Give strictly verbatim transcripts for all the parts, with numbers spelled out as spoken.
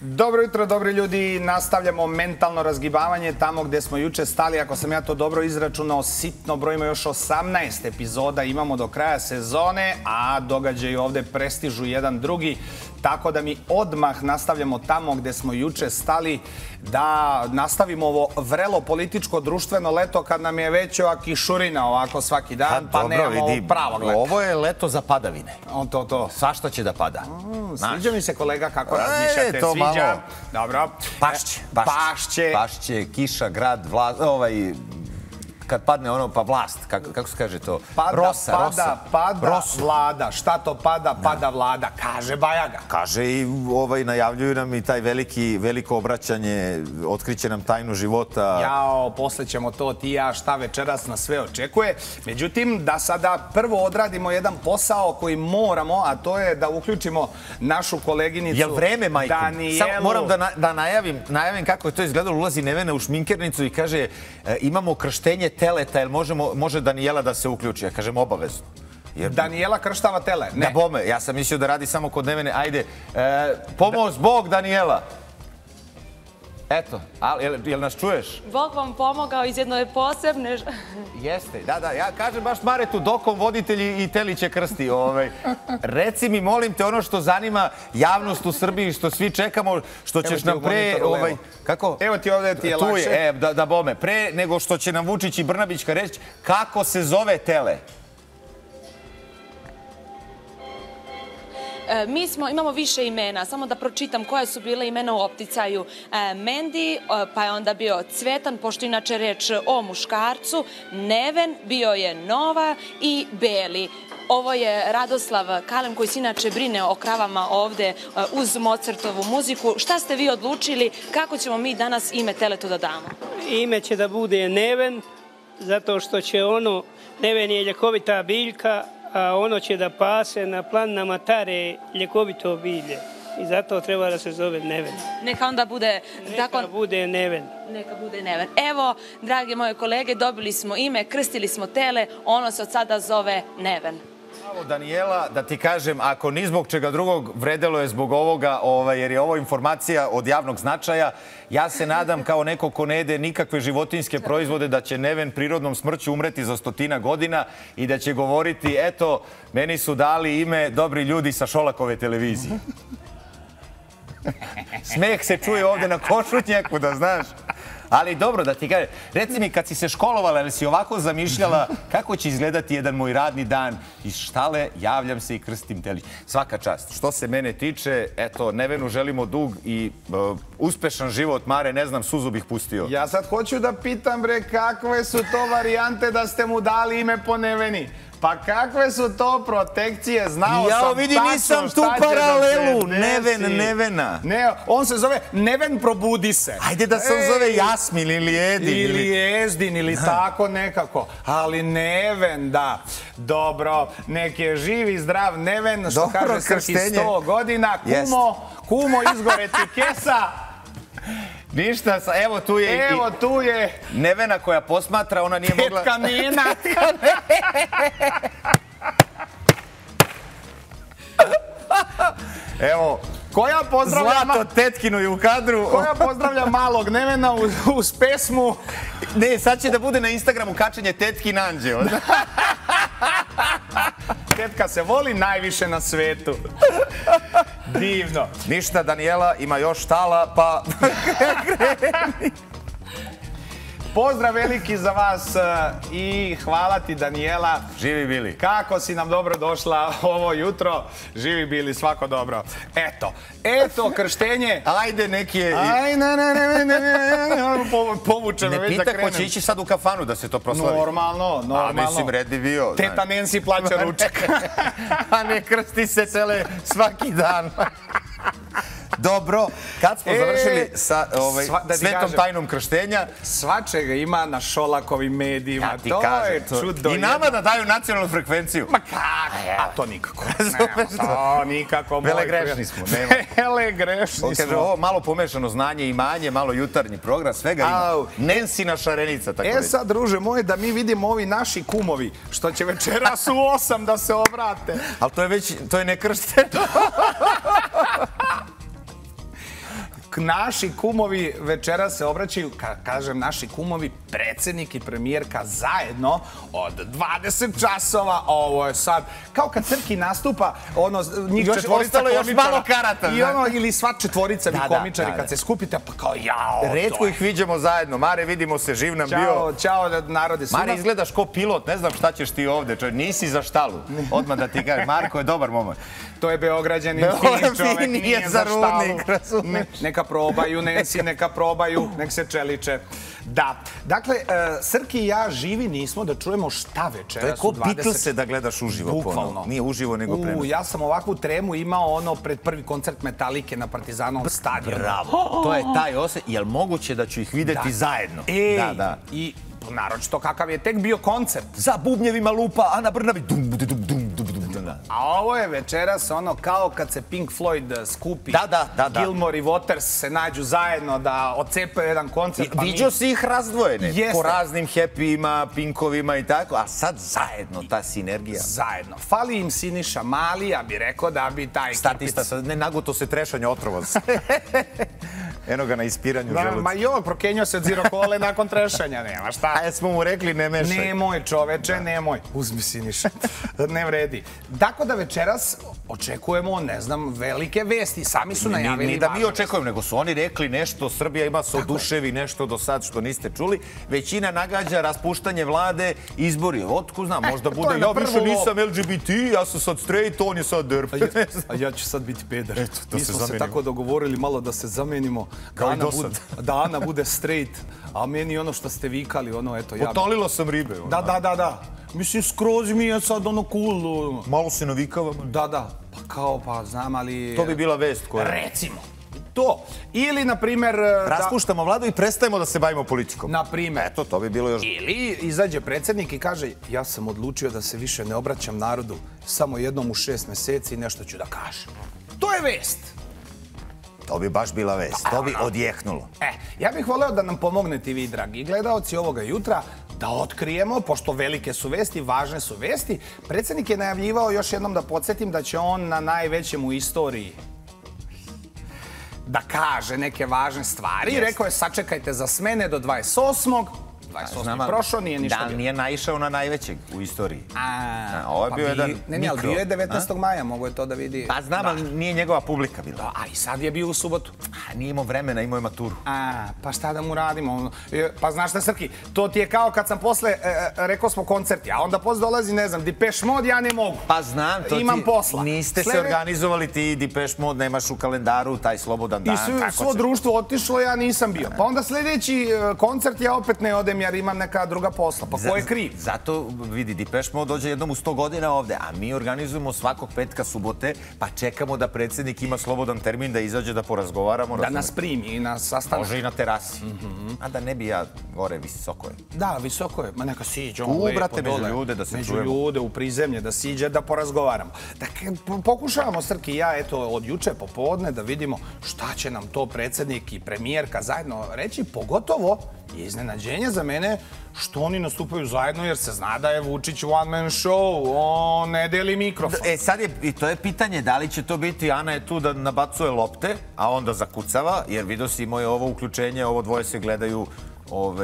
Dobro jutro, dobri ljudi. Nastavljamo mentalno razgibavanje tamo gde smo juče stali. Ako sam ja to dobro izračunao, sitno brojimo još osamnaest epizoda. Imamo do kraja sezone, a događaji ovde prestižu jedan drugi. Tako da mi odmah nastavljamo tamo gde smo juče stali, da nastavimo ovo vrelo političko-društveno leto kad nam je već ova kišurina ovako svaki dan, pa nemamo ovo pravog leta. Ovo je leto za padavine. To, to. Svašta će da pada. Sviđa mi se, kolega, kako razmišljate. Sviđa. Dobro. Pašće. Pašće. Pašće, kiša, grad, ovaj... Kad padne ono, pa vlast, kako se kaže to? Rosa, rosa. Pada, pada, vlada. Šta to pada, pada vlada? Kaže Bajaga. Kaže i najavljuju nam i taj veliko obraćanje, otkriće nam tajnu života. Jao, posle ćemo to, ti ja, šta večeras nas sve očekuje. Međutim, da sada prvo odradimo jedan posao koji moramo, a to je da uključimo našu koleginicu. Jel vreme, majko? Samo moram da najavim kako je to izgledalo. Ulazi Nevena u šminkernicu i kaže, imamo krštenje teleta, jel može Daniela da se uključi? Ja kažem, obavezno. Daniela krštava tele? Da, bome. Ja sam mislio da radi samo kod Nevene. Ajde, pomoz Bog, Daniela. Eto, jel nas čuješ? Bog vam pomogao iz jednoj posebne... Jeste, da, da. Ja kažem baš Maretu, dokom voditelji i teliće krsti. Reci mi, molim te, ono što zanima javnost u Srbiji, što svi čekamo, što ćeš nam pre... Kako? Evo ti ovdje, ti je lakše. Tu je, da bome. Pre nego što će nam Vučić i Brnabićka reći kako se zove tele. Mi smo, imamo više imena, samo da pročitam koja su bila imena u opticaju. Mendi, pa je onda bio Cvetan, pošto inače reč o muškarcu, Neven, bio je Nova i Beli. Ovo je Radoslav Kalem koji se inače brine o kravama ovde uz Mozartovu muziku. Šta ste vi odlučili, kako ćemo mi danas ime teletu da damo? Ime će da bude Neven, zato što će ono, Neven je ljekovita biljka, a ono će da pase na planama tare ljekovito bilje. I zato treba da se zove Neven. Neka onda bude... Neka bude Neven. Neka bude Neven. Evo, drage moje kolege, dobili smo ime, krstili smo tele, ono se od sada zove Neven. Bravo, Daniela, da ti kažem, ako ni zbog čega drugog, vredelo je zbog ovoga, jer je ovo informacija od javnog značaja. Ja se nadam, kao neko ko ne jede nikakve životinjske proizvode, da će Neven prirodnom smrću umreti za stotina godina i da će govoriti, eto, meni su dali ime dobri ljudi sa Šolakove televizije. Smeh se čuje ovde na Košutnjaku, da znaš. Ali dobro, da ti kažem, reci mi, kad si se školovala ili si ovako zamišljala kako će izgledati jedan moj radni dan, iz štale javljam se i krstim telić. Svaka čast. Što se mene tiče, eto, Nevenu želimo dug i uspešan život, Mare, ne znam, suzu bih pustio. Ja sad hoću da pitam, bre, kakve su to varijante da ste mu dali ime po Neveni? Pa kakve su to protekcije, znao sam tačno šta će da se... Ja vidi, nisam tu paralelu, Neven, Nevena. Ne, on se zove Neven probudi se. Ajde da se on zove Jasmin ili Edin. Ili Jezdin ili tako nekako. Ali Neven, da. Dobro, nek je živ i zdrav Neven, što kaže Srki sto godina. Kumo, kumo, izgore ti kesa. Ništa, evo tu je... Evo tu je... Nevena koja posmatra, ona nije mogla... Tetka Nena! Evo... Koja pozdravlja... Zlato tetkinu je u kadru. Koja pozdravlja malog Nevena uz pesmu... Ne, sad će da bude na Instagramu kačenje tetkin anđeo. Tetka se voli najviše na svetu. Divno. Ništa, Daniela, ima još tala, pa... Pozdrav veliki za vas i hvala ti, Daniela. Živi bili. Kako si nam dobro došla ovo jutro. Živi bili, svako dobro. Eto, eto krštenje. Ajde, neki je... Aj, ne, ne, ne, ne, ne, povučeno već da krenem. Ne pita ko će ići sad u kafanu da se to proslavi. Normalno, normalno. A mislim, red bi bio. Teta Nensi plaća ručak. A ne krsti se tele svaki dan. Dobro, kad smo završili sa svetom tajnom krštenja... Svačega ima na Šolakovim medijima. To je čudo. I nama da daju nacionalnu frekvenciju. Ma kako? A to nikako. To nikako. Vele grešni smo. Vele grešni smo. Ovo malo pomešano znanje, imanje, malo jutarnji program, svega ima. Nensina šarenica. E sad, druže moje, da mi vidimo ovi naši kumovi, što će večeras u osam da se obrate. Ali to je već, to je nekršteno. naši kumovi večera se obraćaju, kažem naši kumovi, predsjednik i premijerka zajedno od dvadeset časova, ovo je sad, kao kad Srki nastupa, ono, njih četvorica komičara, ili sva četvorica vi komičari kad se skupite, pa kao jao, to je. Retko ih viđemo zajedno, Mare, vidimo se, živ nam bio. Ćao, narode. Mare, izgledaš ko pilot, ne znam šta ćeš ti ovde, nisi za štalu, odmah da ti kažem, Marko je dobar moment. To je Beograđanin, fin čovek, nije za štalu. Neka probaju, Nensi, neka probaju, nek se čeliče. Da. Dakle, Srki i ja živi nismo da čujemo šta večera. To je ko Beatlese da gledaš uživo ponovno. Nije uživo, nego prenos. Ja sam ovakvu tremu imao ono pred prvi koncert Metalike na Partizanovom stadionu. Bravo. To je taj osjeć. Jel moguće da ću ih videti zajedno? Ej, i naročito kakav je tek bio koncert. Za bubnjevima lupa, Ana Brnabić. Dum, dum, dum, dum, dum, dum, dum. A ovo je večeras ono kao kad se Pink Floyd skupi. Da, da, da. Gilmore i Waters se nađu zajedno da ocepaju jedan koncert. Viđao si ih razdvojene. Po raznim happy-ima, Pinkovima i tako. A sad zajedno ta sinergija. Zajedno. Fali im Siniša Mali, ja bi rekao da bi taj... Statista, ne nagoto se trešanja otrova. Eno ga na ispiranju želuca. Ma joj, prokenio se od zirokole nakon trešanja, nema šta. A jesmo mu rekli ne mešaj. Nemoj čoveče, nemoj. Uzmi Siniša, ne vredi. Tako da večeras očekujemo, ne znam, velike vesti. Sami su najavili. Ni da mi očekujemo, nego su oni rekli nešto, Srbija ima se oduševi nešto do sad što niste čuli. Većina nagađa raspuštanje vlade, izbori. Otko znam, možda bude, ja više nisam L G B T, ja sam sad straight, on je sad derp. A ja ću sad biti peder. Mi smo se tako dogovorili malo da se zamenimo. Da Ana bude straight, a meni ono što ste vikali, ono, eto, ja... Potolilo sam ribe. Da, da, da, da. Mislim, skroz mi je sad ono cool. Malo se navikava. Da, da. Pa kao, pa znam, ali... To bi bila vest koja... Recimo. To. Ili, na primer... Raspuštamo vladu i prestajemo da se bavimo politikom. Na primer. Eto, to bi bilo još... Ili izađe predsjednik i kaže, ja sam odlučio da se više ne obraćam narodu samo jednom u šest meseci i nešto ću da kažem. To je vest. To bi baš bila vest, to bi odjehnulo. E, ja bih voleo da nam pomognete vi, dragi gledaoci, ovoga jutra da otkrijemo, pošto velike su vesti, važne su vesti. Predsjednik je najavljivao, još jednom da podsjetim, da će on na najvećem u istoriji da kaže neke važne stvari. Rekao je, sačekajte za smene do dvadeset osmog dvadeset osmi prošao, nije ništa bilo. Da, nije naišao na najvećeg u istoriji. Ovo je bio jedan mikro. Ne, ne, ali bio je devetnaestog maja, mogo je to da vidi. Pa znam, ali nije njegova publika bila. A i sad je bio u subotu. Nije imao vremena, imao je maturu. Pa šta da mu radimo? Pa znaš šta, Srki, to ti je kao kad sam posle, rekao smo koncerti, a onda posle dolazi, ne znam, Depeche Mode, ja ne mogu. Pa znam, to ti niste se organizovali ti Depeche Mode, nemaš u kalendaru taj slobodan dan. I svo društvo otišlo, ja nisam bio. Pa onda sljedeći koncert ja opet ne odem jer imam neka druga posla. Pa ko je kriv? Zato vidi, Depeche Mode dođe jednom u sto godina ovde, a mi organizujemo svakog petka subote, pa čekamo da predsjednik ima slobodan termin da izađe da porazgovaramo. Da nas primi i na sastanak. Može i na terasi. A da ne bi ja gore, visoko je. Da, visoko je. Ma neka siđe. Ubrate među ljude da se čujemo. Među ljude, u prizemlje, da siđe, da porazgovaramo. Dakle, pokušavamo, Srki i ja, eto, od juče popodne da vidimo šta će nam to predsjednik i premijerka zajedno reći, pogotovo je iznenađenje za mene što oni nastupaju zajedno, jer se zna da je Vučić one man show, on ne deli mikrofon. E sad je, i to je pitanje, da li će to biti, Ana je tu da nabacuje lopte, a onda zakucava, jer vidio si moje ovo uključenje, ovo dvoje se gledaju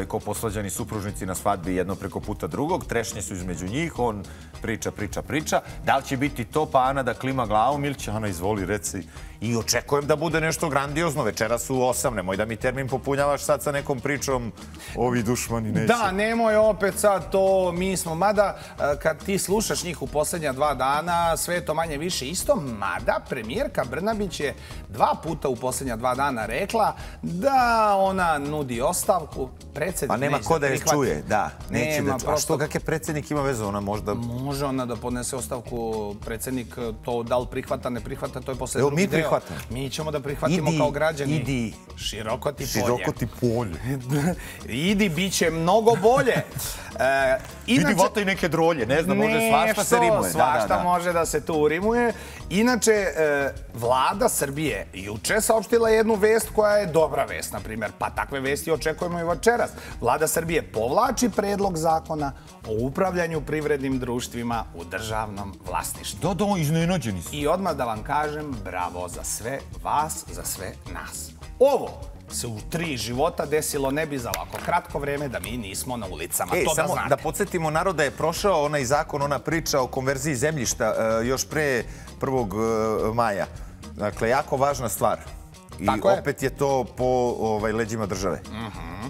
ko poslađani supružnici na svadbi jedno preko puta drugog, trešnje su između njih, on priča, priča, priča. Da li će biti to, pa Ana da klima glavom ili će Ana izvoli, reci. I očekujem da bude nešto grandiozno, večera su u osam, nemoj da mi termin popunjavaš sad sa nekom pričom, ovi dušmani neće. Da, nemoj opet sad to, mi smo, mada kad ti slušaš njih u posljednja dva dana, sve je to manje više isto, mada premijerka Brnabić je dva puta u posljednja dva dana rekla da ona nudi ostavku. Pa nema ko da je čuje, da, neće da čuje. A što, kak je predsjednik ima vezu, ona možda... Može ona da podnese ostavku, predsjednik to da li prihvata, ne prihvata, to je posle drugi deo. Evo mi prihvatamo. Mi ćemo da prihvatimo kao građani. Idi, široko ti polje. Široko ti polje. Idi, bit će mnogo bolje. Idi, vata i neke drolje, ne znam, može svašta se rimuje. Svašta može da se tu rimuje. Inače, vlada Srbije juče saopštila jednu vest koja je dobra vest, na primjer. Pa takve vesti očekujemo i večeras. Vlada Srbije povlači predlog zakona o upravljanju privrednim društvima u državnom vlasništvu. Da, da, iznenađeni su. I odmah da vam kažem, bravo za sve vas, za sve nas. Ovo se u tri života desilo ne bi za ovako kratko vreme da mi nismo na ulicama. Ej, to da znate. Da podsjetimo narod da je prošao onaj zakon, ona priča o konverziji zemljišta još pre prvog maja. Dakle, jako važna stvar. I opet je to po leđima države.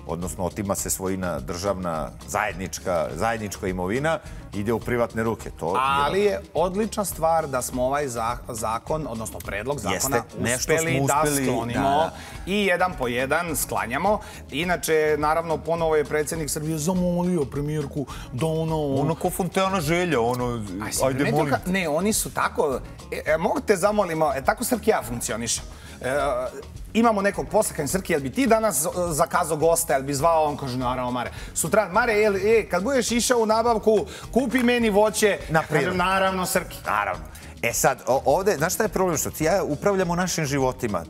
Odnosno, otima se svojina državna, zajednička imovina, ide u privatne ruke. Ali je odlična stvar da smo ovaj zakon, odnosno predlog zakona, uspeli da sklonimo i jedan po jedan sklanjamo. Inače, naravno, ponovo je predsjednik Srbije zamolio premijerku da ono... Ono ko fonteana želja, ono... Ajde, molim. Ne, oni su tako... Mogu te zamolimo, tako Srki ja funkcionišem. Imamo nekog posla, kajem Srki, jel bi ti danas zakazao gosta, jel bi zvao, on kaže, naravno, Mare. Sutran, Mare, kad budeš išao u nabavku, kupi meni voće, naravno, Srki. Naravno. E sad, ovde, znaš šta je problem? Što ti ja upravljamo našim životima.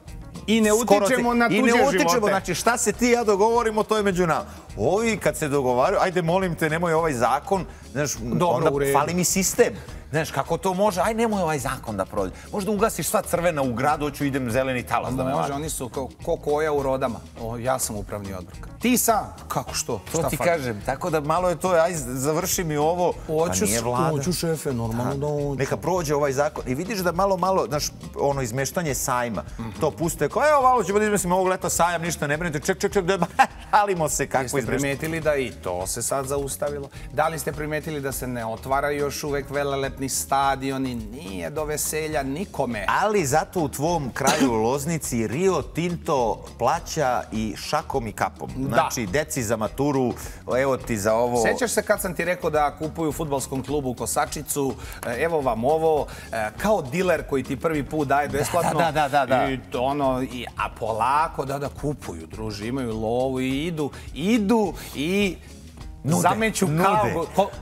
I ne utičemo na tuđe živote. Znači, šta se ti i ja dogovorimo, to je među nama. Ovi, kad se dogovaraju, ajde, molim te, nemoj ovaj zakon, znaš, onda fali mi sistem. Znaš, kako to može? Aj, nemoj ovaj zakon da prođe. Možda ugasiš sva crvena u gradu, hoću idem zeleni talas da me važi. Može, oni su ko koja u rodama. Ja sam upravni odbor. Ti sam? Kako što? To ti kažem. Tako da malo je to, aj, završi mi ovo. Hoću šefe, normalno da hoću. Neka prođe ovaj zakon. I vidiš da malo, malo, znaš, ono izmeštanje sajma. To puste, kao, evo, malo ćemo da izmestimo ovog leta sajam, ništa ne brinite. Ček, ček, ček, da žalimo se kako izmeštanje. Stadioni, nije do veselja nikome. Ali zato u tvom kraju Loznici Rio Tinto plaća i šakom i kapom. Znači, deci za maturu, evo ti za ovo... Sećaš se kad sam ti rekao da kupuju u futbalskom klubu kosačicu, evo vam ovo, kao diler koji ti prvi put daje besplatno. Da, da, da, da. A polako, da, da, kupuju, druži, imaju lovu i idu, idu i... Zameću kao,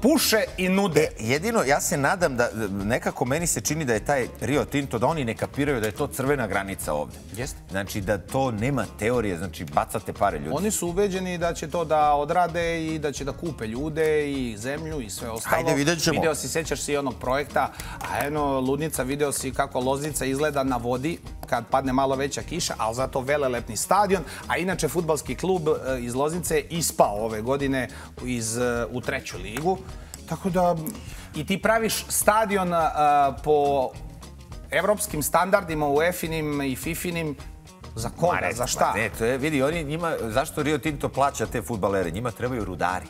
puše i nude. Jedino, ja se nadam da nekako meni se čini da je taj Rio Tinto, da oni ne kapiraju da je to crvena granica ovde. Jeste. Znači da to nema teorije, znači bacate pare ljudi. Oni su ubeđeni da će to da odrade i da će da kupe ljude i zemlju i sve ostalo. Hajde, vidjet ćemo. Video si, sećaš si onog projekta, a eno, ludnica, video si kako Loznica izgleda na vodi kad padne malo veća kiša, ali zato velelepni stadion, a inače fudbalski klub iz Loznice je ispao ove godine u treću ligu. Tako da... I ti praviš stadion po evropskim standardima, UEFA-inim i FIFA-inim. Za koga, za šta? Vidi, zašto Rio Tinto plaća te fudbalere? Njima trebaju rudari.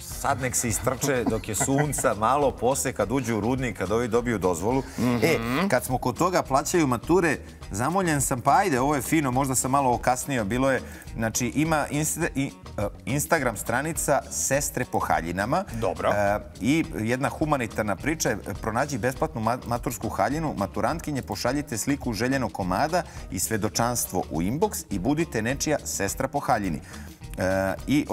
Sad nek se istrče dok je sunca malo, posle kad uđu u rudnik, kad ovi dobiju dozvolu. E, kad smo kod toga plaćaju mature, zamoljen sam, pa ajde, ovo je fino, možda sam malo okasnio, bilo je, znači ima Instagram stranica Sestre po haljinama. Dobro. I jedna humanitarna priča je pronađi besplatnu matursku haljinu, maturantkinje, pošaljite sliku željenog komada i svedočanstvo u inbox i budite nečija sestra po haljini. I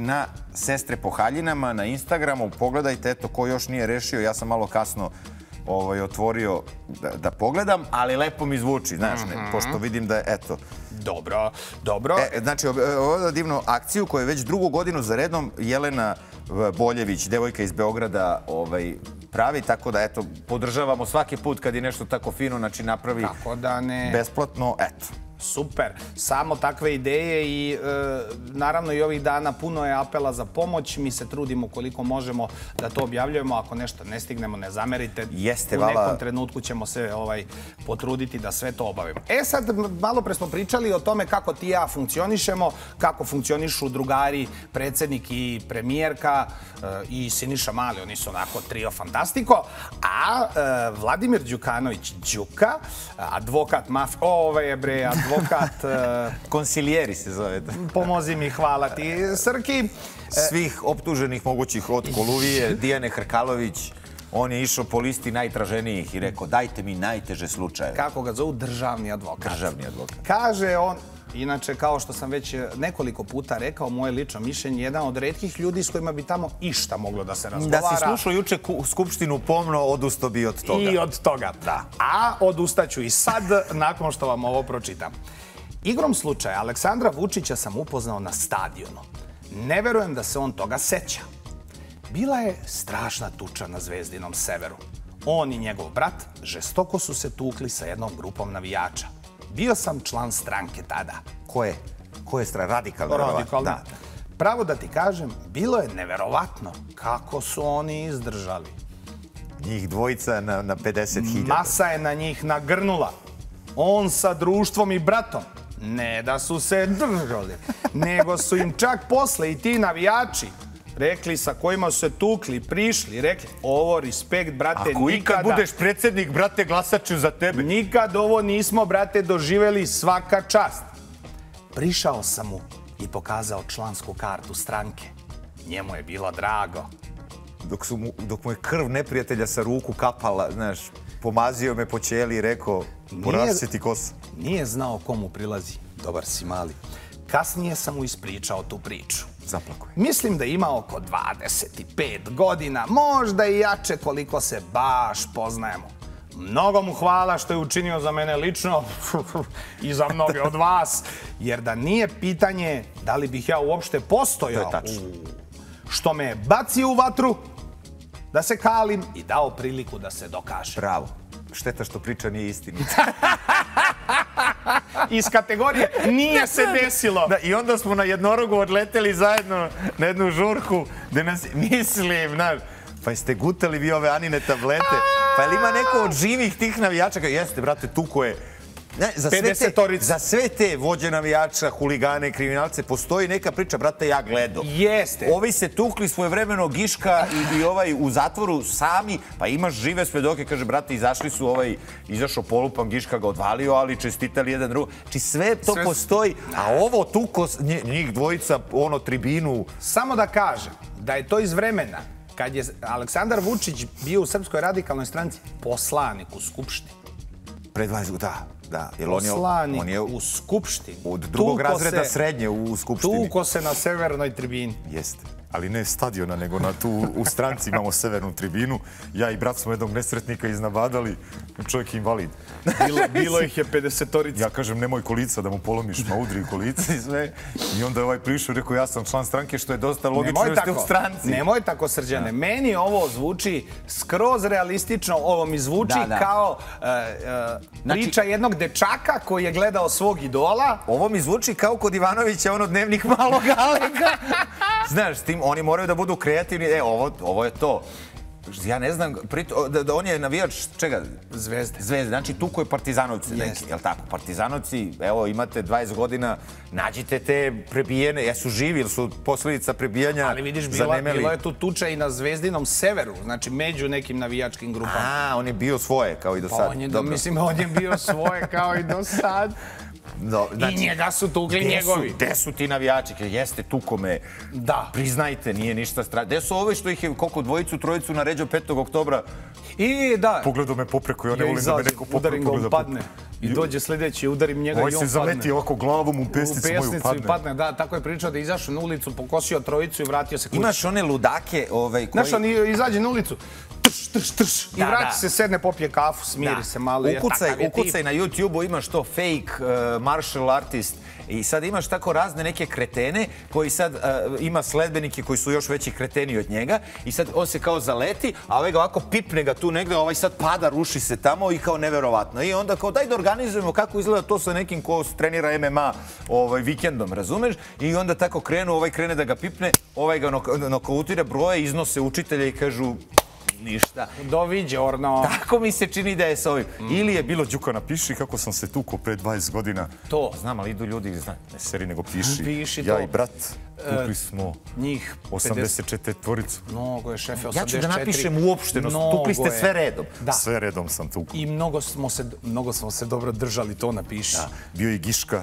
na Sestre po haljinama, na Instagramu, pogledajte, eto, ko još nije rešio, ja sam malo kasno otvorio da pogledam, ali lepo mi zvuči, znaš, pošto vidim da je, eto. Dobro, dobro. Znači, ovo je divnu akciju koju je već drugu godinu za redom Jelena Boljević, devojka iz Beograda, pravi, tako da, eto, podržavamo svaki put kad je nešto tako fino, znači, napravi besplatno, eto. Super, samo takve ideje i naravno i ovih dana puno je apela za pomoć. Mi se trudimo koliko možemo da to objavljujemo. Ako nešto ne stignemo, ne zamerite. U nekom trenutku ćemo se potruditi da sve to obavimo. E sad, malo pre smo pričali o tome kako ti i ja funkcionišemo, kako funkcionišu drugari, predsjednik i premijerka i Siniša Mali. Oni su onako trio fantastiko. A Vladimir Đukanović Đuka, advokat mafije, ove je bre, advokat advokat... Konsiljeri se zove. Pomozi mi, hvala ti, Srki. Svih optuženih mogućih od Koluvije, Dijane Hrkalović, on je išao po listi najtraženijih i rekao dajte mi najteže slučajeve. Kako ga zovu? Državni advokat. Državni advokat. Kaže on, inače kao što sam već nekoliko puta rekao, moje lično mišljenje, jedan od retkih ljudi s kojima bi tamo išta moglo da se razgovara. Da si slušao juče Skupštinu pomno, odustao bi od toga. I od toga, da. A odustaću i sad, nakon što vam ovo pročitam. Igrom slučaja, Aleksandra Vučića sam upoznao na stadionu. Ne verujem da se on toga seća. Bila je strašna tuča na Zvezdinom severu. On i njegov brat žestoko su se tukli sa jednom grupom navijača. Bio sam član stranke tada. Koje? Koje strane? Radikalne. Radikalne. Da. Pravo da ti kažem, bilo je neverovatno kako su oni izdržali. Njih dvojica na pedeset hiljada. Masa je na njih nagrnula. On sa društvom i bratom. Ne da su se držali, nego su im čak posle i ti navijači rekli sa kojima su se tukli, prišli, rekli ovo, respekt, brate, nikada... Ako ikad budeš predsjednik, brate, glasaću za tebe. Nikad ovo nismo, brate, doživjeli, svaka čast. Prišao sam mu i pokazao člansku kartu stranke. Njemu je bilo drago. Dok mu je krv neprijatelja sa ruku kapala, znaš, pomazio me po ćeli i rekao, porasi ti kosa. Nije znao komu prilazi. Dobar si, mali. Kasnije sam mu ispričao tu priču. Zaplako je. Mislim da ima oko dvadeset pet godina, možda i jače koliko se baš poznajemo. Mnogo mu hvala što je učinio za mene lično i za mnoge od vas, jer da nije pitanje da li bih ja uopšte postojao. To je tačno. Što me bacio u vatru, da se kalim i dao priliku da se dokaže. Bravo. Šteta što priča nije istinita. Iz kategorije nije se desilo. I onda smo na jednorogu odleteli zajedno na jednu žurku gde nas, mislim, znaš, pa jeste gutali vi ove Anine tablete, pa je li ima neko od živih tih navijača? Jeste, brate, tuko je. Za sve te vođe navijača, huligane, kriminalce, postoji neka priča, brate, ja gledao. Jeste. Ovi se tukli svojevremeno, Giška i ovaj u zatvoru sami, pa imaš žive svedoke, kaže, brate, izašli su, ovaj, izašao polupan, Giška ga odvalio, ali čestitali jedan drugo. Či sve to postoji, a ovo tuko, njih dvojica, ono, tribinu... Samo da kažem da je to iz vremena, kad je Aleksandar Vučić bio u Srpskoj radikalnoj stranci poslanik u Skupštini. Predvažu, da. Poslanik u Skupštini. Od drugog razreda srednje u Skupštini. Tuko se na severnoj tribini. Jeste. Ali ne stadiona, nego u stranci imamo severnu tribinu. Ja i brat smo jednog nesretnika iznabadali. Čovjek je invalid. Bilo ih je pedesetorica. Ja kažem, nemoj kolica da mu polomiš, ma udri kolica i sve. I onda je ovaj prišao i rekao, ja sam član stranke, što je dosta logično jer ste u stranci. Nemoj tako, Srđane. Meni ovo zvuči skroz realistično. Ovo mi zvuči kao priča jednog dečaka koji je gledao svog idola. Ovo mi zvuči kao kod Ivanovića, ono Dnevnik malog Aleka. Znaš, ti oni moraju da budu kreativni. E, ovo je to. Ja ne znam, on je navijač čega? Zvezde. Zvezde, znači tu koji je Partizanovci neki, jel' tako? Partizanovci, evo, imate dvadeset godina, nađite te prebijene, jesu živi, ili su posljedica prebijanja zanemeli? Ali vidiš, bilo je tu tuča i na Zvezdinom severu, znači među nekim navijačkim grupama. A, on je bio svoje, kao i do sad. Mislim, on je bio svoje, kao i do sad. I njega su tukli njegovi. Gde su ti navijači? Jeste, tuko me. Priznajte, nije ništa strašno. Gde su ove što ih je koliko dvojicu, trojicu naređao petog oktobra? I da. Pogledao me popreko i on ne volim da me neko popreko. Udarim ga, upadne. I dođe sljedeći, udarim njega i on padne. Ovaj se zaleti ovako glavom, u pesnicu moju padne. U pesnicu i padne, da. Tako je pričao da je izašao na ulicu, pokosio trojicu i vratio se kući. Imaš one ludake koji... Znaš, on izađe na ulicu. Trš, trš, trš. I vraći se, sedne, popije kafu, smiri se malo. Ukucaj na YouTube-u, imaš to fake martial artist i sad imaš tako razne neke kretene koji sad ima sledbenike koji su još veći kreteni od njega i sad on se kao zaleti, a ovaj ga ovako pipne ga tu negde, ovaj sad pada, ruši se tamo i kao neverovatno. I onda kao daj da organizujemo kako izgleda to sa nekim ko trenira M M A vikendom, razumeš? I onda tako krenu, ovaj krene da ga pipne, ovaj ga nokautira, broje, iznose učitelja i kažu... ništa. Doviđe, Orno. Tako mi se čini da je s ovim. Ili je bilo, Đuka, napiši kako sam se tukao pre dvadeset godina. To. Znam, ali idu ljudi, ne seri, nego piši. Piši to. Ja i brat, tukli smo osamdeset četvoricu. Mnogo je, šefe, osamdeset četiri. Ja ću da napišem uopšteno, tukli ste sve redom. Sve redom sam tukao. I mnogo smo se dobro držali, to napiši. Bio je Giška.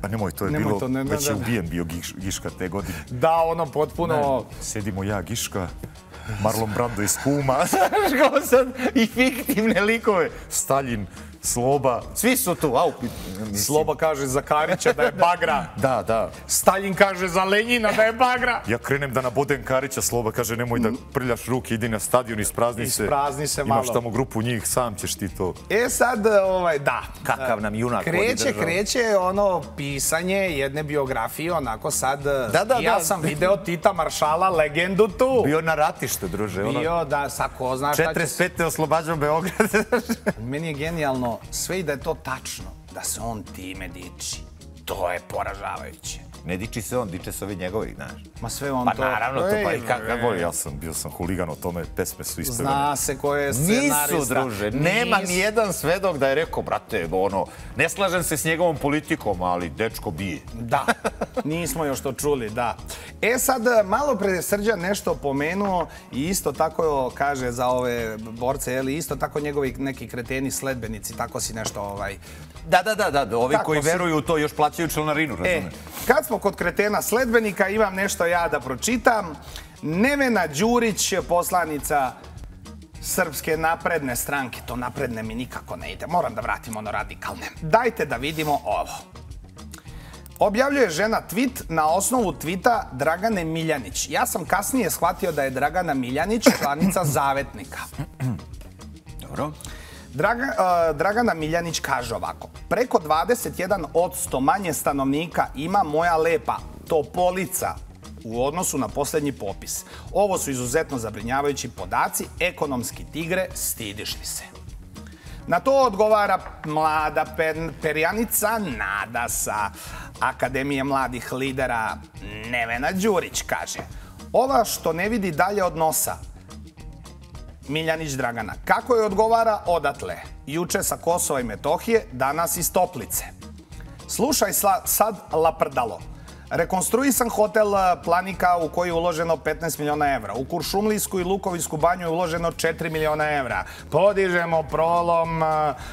Pa nemoj, to je bilo, već je ubijen bio Giška te godine. Da, ono, potpuno... Sedimo ja, Giška, Marlon Brando iz Kuma, znaš kao sad, i fiktivne likove. Stalin, Sloba, svi su tu. Sloba kaže za Karića da je bagra. Da, da. Stalin kaže za Lenjina da je bagra. Ja krenem da nabodem Karića, Sloba kaže nemoj da prljaš ruke, idi na stadion, isprazni se. Isprazni se malo. Imaš tamo grupu njih, sam ćeš ti to. E sad, da. Kakav nam junak vodi državu. Kreće, kreće ono pisanje jedne biografije, onako sad. Ja sam video Tita Maršala, legendu tu. Bio na ratištu, druže. Bio, da, sad ko znaš šta će se... četrdeset pete oslobađam Beograd. Meni je genijalno. Sve i da je to tačno, da se on time diči. To je poražavajuće. Ne diči se on, diče se ovi njegovih, znaš. Ma sve on to... Pa naravno to, pa i kako ja sam, bio sam huligan o tome, pesme su ispevane. Zna se ko je scenarista. Nisu, druže, nema nijedan svedok da je rekao, brate, ono, ne slažem se s njegovom politikom, ali dečko bije. Da, nismo još to čuli, da. E sad, malo pre Srđan nešto pomenuo i isto tako kaže za ove borce, jeli, isto tako njegovi neki kreteni sledbenici, tako si nešto ovaj... Da, da, da, da, ovi koji veruju u to još plaćaju članarinu, razumem. Kad smo kod kretena sledbenika, imam nešto ja da pročitam. Nevena Đurić, poslanica Srpske napredne stranke. To napredne mi nikako ne ide. Moram da vratim ono radikalne. Dajte da vidimo ovo. Objavljuje žena tweet na osnovu tweeta Dragane Miljanić. Ja sam kasnije shvatio da je Dragana Miljanić članica Zavetnika. Dobro. Dragana Miljanić kaže ovako. Preko dvadeset jedan posto manje stanovnika ima moja lepa Toplica u odnosu na posljednji popis. Ovo su izuzetno zabrinjavajući podaci. Ekonomski tigre, stidiš li se? Na to odgovara mlada perjanica Nadasa Akademije mladih lidera Nevena Đurić, kaže. Ova što ne vidi dalje od nosa, Miljanić Dragana. Kako je odgovara? Odatle. Juče sa Kosova i Metohije, danas iz Toplice. Slušaj sad laprdalo. Rekonstruisan hotel Planika u koji je uloženo petnaest miliona evra. U Kuršumlijsku i Lukovinsku banju je uloženo četiri miliona evra. Podižemo prolom,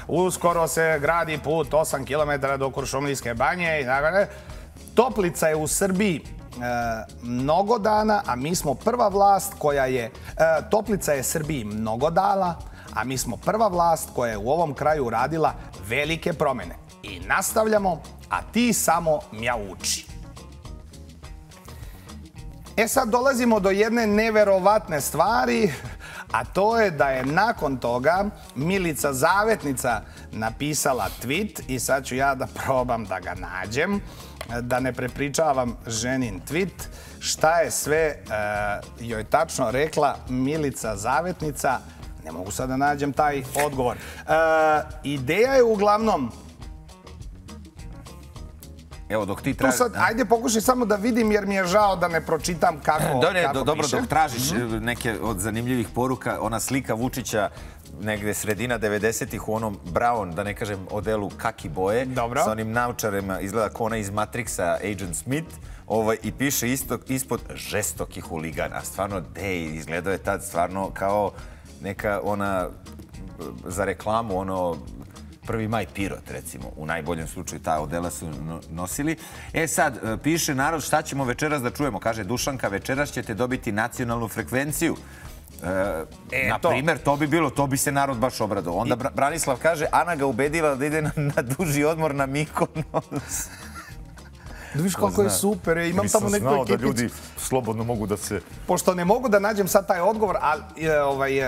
uskoro se gradi put osam kilometara do Kuršumlijske banje i tako dalje. Toplica je u Srbiji mnogo dana, a mi smo prva vlast koja je... Toplica je Srbiji mnogo dala, a mi smo prva vlast koja je u ovom kraju radila velike promjene. I nastavljamo, a ti samo mjauči. E sad dolazimo do jedne neverovatne stvari, a to je da je nakon toga Milica Zavetnica napisala tweet i sad ću ja da probam da ga nađem, da ne prepričavam ženin tweet, šta je sve joj tačno rekla Milica Zavetnica. Ne mogu sad da nađem taj odgovor. Ideja je uglavnom... Evo, dok ti tražiš... Ajde, pokušaj samo da vidim jer mi je žao da ne pročitam kako piše. Dobro, dok tražiš neke od zanimljivih poruka, ona slika Vučića negde sredina devedesetih u onom brown, da ne kažem, odelu kaki boje sa onim naučarima, izgleda kao ona iz Matrixa, Agent Smith, i piše ispod žestoki huligan. A stvarno, dej, izgledao je tad stvarno kao neka ona za reklamu, ono... Prvi maj pirot, recimo, u najboljem slučaju ta odela su nosili. E sad, piše narod šta ćemo večeras da čujemo. Kaže Dušanka, večeras ćete dobiti nacionalnu frekvenciju. Na primjer, to bi bilo, to bi se narod baš obradao. Onda Branislav kaže, Ana ga ubedila da ide na duži odmor na Mikonos. Da viš koliko je super, imam tamo neku ekipicu. Nisam znao da ljudi slobodno mogu da se... Pošto ne mogu da nađem sad taj odgovor, a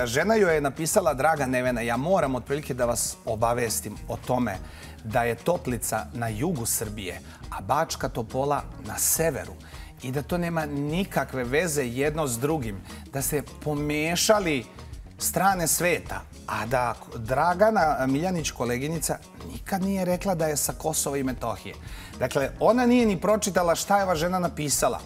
žena joj je napisala, draga Nevena, ja moram otprilike da vas obavestim o tome da je Toplica na jugu Srbije, a Bačka Topola na severu. I da to nema nikakve veze jedno s drugim. Da se pomešali strane sveta, a da Dragana Miljanić, koleginica, nikad nije rekla da je sa Kosova i Metohije. Dakle, ona nije ni pročitala šta je ova žena napisala.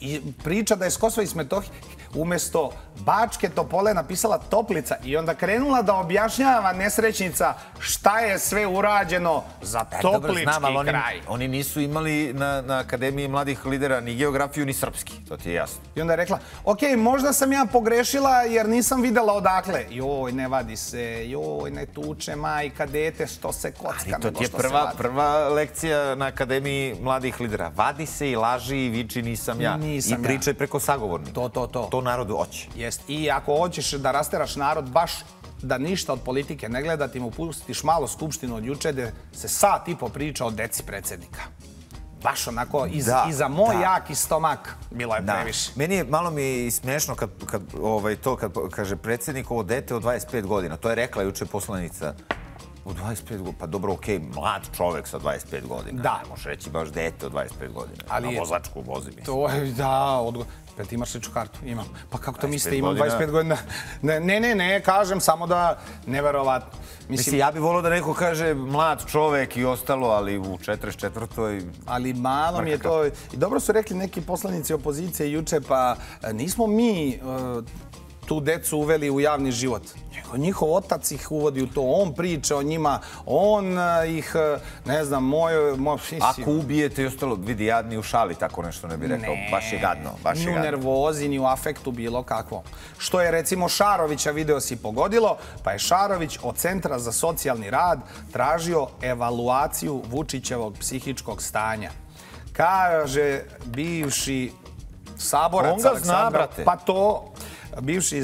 I priča da je s Kosova i Metohije, umjesto Bačke Topole napisala Toplica i onda krenula da objašnjava nesrećnica šta je sve urađeno za Toplički kraj. Oni nisu imali na Akademiji mladih lidera ni geografiju, ni srpski, to ti je jasno. I onda je rekla, ok, možda sam ja pogrešila jer nisam videla odakle. Joj, ne vadi se, joj, ne tuče majka, dete, što se kocka. To ti je prva lekcija na Akademiji mladih lidera. Vadi se i laži i viči nisam ja. I pričaj preko sagovornika. To, to, to. To narodu hoće. I ako hoćeš da rasteraš narod, baš da ništa od politike ne gleda, ti mu pustiš malo skupštinu od juče gde se sat i po priča o deci predsjednika. Baš onako, i za moj jaki stomak bilo je previše. Meni je malo mi smiješno to kad kaže predsjednik ovo dete od dvadeset pet godina. To je rekla juče poslanica U dvadeset pet godina, pa dobro, okej, mlad čovek sa dvadeset pet godina. Da. Ne možeš reći baš dete od dvadeset pet godina. Na vozačku vozi, mislim. To je, da, odgovor. Pa ti imaš ličnu kartu? Imam. Pa kako to mislite, imam dvadeset pet godina? Ne, ne, ne, kažem samo da neverovatno. Mislim, ja bih volao da neko kaže mlad čovek i ostalo, ali u četrdeset četvrtoj... Ali malo mi je to... I dobro su rekli neki poslanici opozicije juče, pa nismo mi tu decu uveli u javni život. Njihov otac ih uvodi u to, on priča o njima, on ih, ne znam, moj... Ako ubijete i ostalo, vidi, ja ni u šali tako nešto ne bih rekao, baš je gadno. Ni u nervozi, ni u afektu, bilo kakvo. Što je, recimo, Šarovića video si pogodilo, pa je Šarović od Centra za socijalni rad tražio evaluaciju Vučićevog psihičkog stanja. Kaže bivši saborac Aleksandra... Pa to... Bivši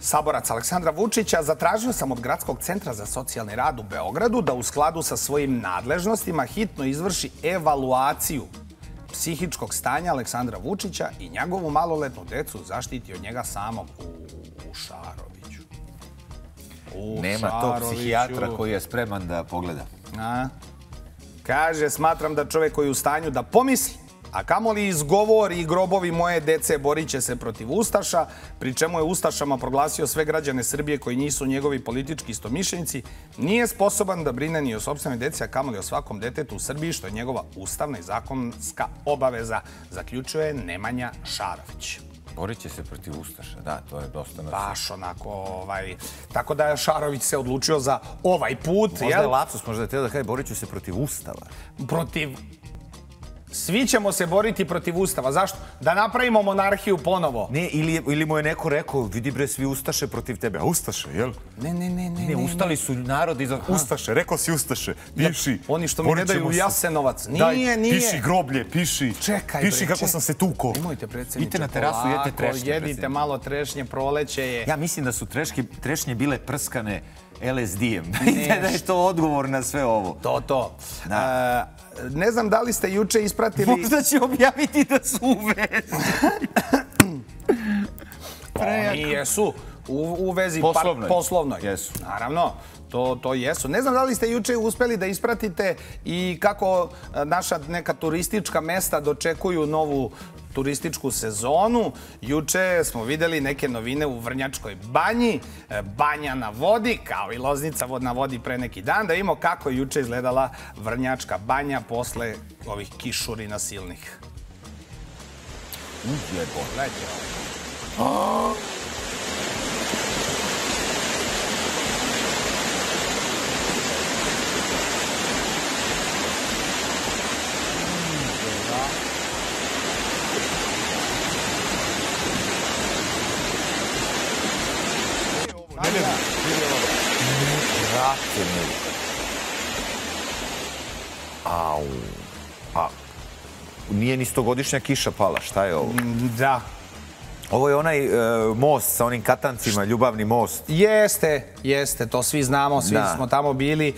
saborac Aleksandra Vučića, zatražio sam od Gradskog centra za socijalni rad u Beogradu da u skladu sa svojim nadležnostima hitno izvrši evaluaciju psihičkog stanja Aleksandra Vučića i njegovu maloletnu decu zaštiti od njega samog. U Šaroviću. Nema tog psihijatra koji je spreman da pogleda. Kaže, smatram da čovjek koji je u stanju da pomisli, a kamoli izgovori i grobovi moje dece, borit će se protiv Ustaša, pri čemu je Ustašama proglasio sve građane Srbije koji nisu njegovi politički istomišljenici, nije sposoban da brine ni o sopstvenoj deci, a kamoli o svakom detetu u Srbiji, što je njegova ustavna i zakonska obaveza, zaključuje Nemanja Šarović. Borit će se protiv Ustaša, da, to je dosta... Baš onako, ovaj... Tako da je Šarović se odlučio za ovaj put, jel? Možda je lapsus, možda je teo da kaj, borit će se protiv Ustava. Protiv... Svi ćemo se boriti protiv Ustava. Zašto? Da napravimo monarhiju ponovo. Ne, ili mu je neko rekao, vidi bre, svi Ustaše protiv tebe. A Ustaše, jel? Ne, ne, ne, ne. Ne, Ustali su narodi za... Ustaše, rekao si Ustaše. Piši. Oni što mi ne daju Jasenovac. Nije, nije. Piši groblje, piši. Čekaj, bre. Piši kako sam se tukao. Imojte, predsjedniče. Idite na terasu, jedite trešnje. Jedite malo trešnje, proleće je. Ja mislim da su trešnje bile prskane el es de em. Da je to odgovor na sve ovo. To, to. Ne znam da li ste juče ispratili... Možda će objaviti da su uvezeni. Oni jesu. U vezi poslovnoj. Jesu. Naravno, to jesu. Ne znam da li ste juče uspeli da ispratite i kako naša neka turistička mesta dočekuju novu turističku sezonu. Juče smo videli neke novine u Vrnjačkoj banji, banja na vodi, kao i Loznica na vodi pre neki dan, da vidimo kako je juče izgledala Vrnjačka banja posle ovih kišurina silnih. Ujebo, gledajte ovo. Au, pa nije ni stogodišnja kiša pala, šta je ovo? Da. Ovo je onaj most sa onim katancima, ljubavni most. Jeste, jeste, to svi znamo, svi smo tamo bili.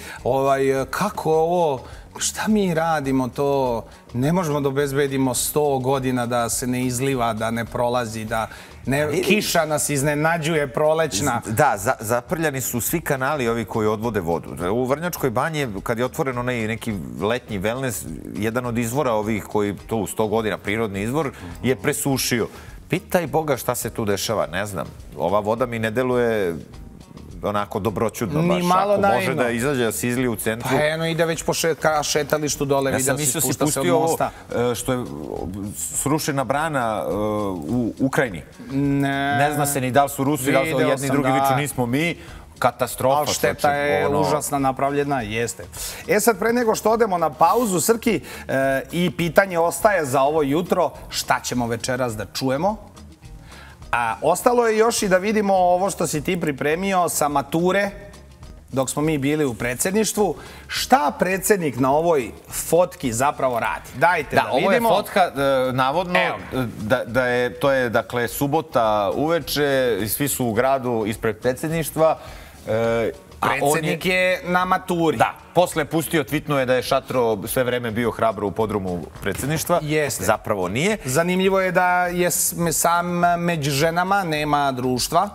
Kako ovo, šta mi radimo to? Ne možemo da obezbedimo sto godina da se ne izliva, da ne prolazi, da... Kiša nas iznenađuje, prolećna. Da, zaprljani su svi kanali ovi koji odvode vodu. U Vrnjačkoj banji, kad je otvoren onaj neki letnji wellness, jedan od izvora ovih koji tu sto godina, prirodni izvor, je presušio. Pitaj Boga šta se tu dešava, ne znam. Ova voda mi ne deluje... onako dobroćudno baš, ako može da izađe da se izlije u centru. Pa eno, ide već po šetalištu dole, vidio si spušta se od mosta. Ja sam mislio si pustio ovo što je srušena brana u Ukrajini. Ne zna se ni da li su Rusi, da li su jedni i drugi viču nismo mi. Katastrofa. Šteta je užasna napravljena, jeste. E sad, pre nego što odemo na pauzu, Srki, i pitanje ostaje za ovo jutro, šta ćemo večeras da čujemo? A ostalo je još i da vidimo ovo što si ti pripremio sa mature dok smo mi bili u predsjedništvu. Šta predsjednik na ovoj fotki zapravo radi? Dajte da vidimo. Da, ovo je fotka, navodno, to je dakle subota uveče, svi su u gradu ispred predsjedništva. Predsjednik je na maturi. Da, posle je pustio, tvitnuo je da je Šatro sve vreme bio hrabro u podrumu predsjedništva. Jeste. Zapravo nije. Zanimljivo je da je sam među ženama, nema društva.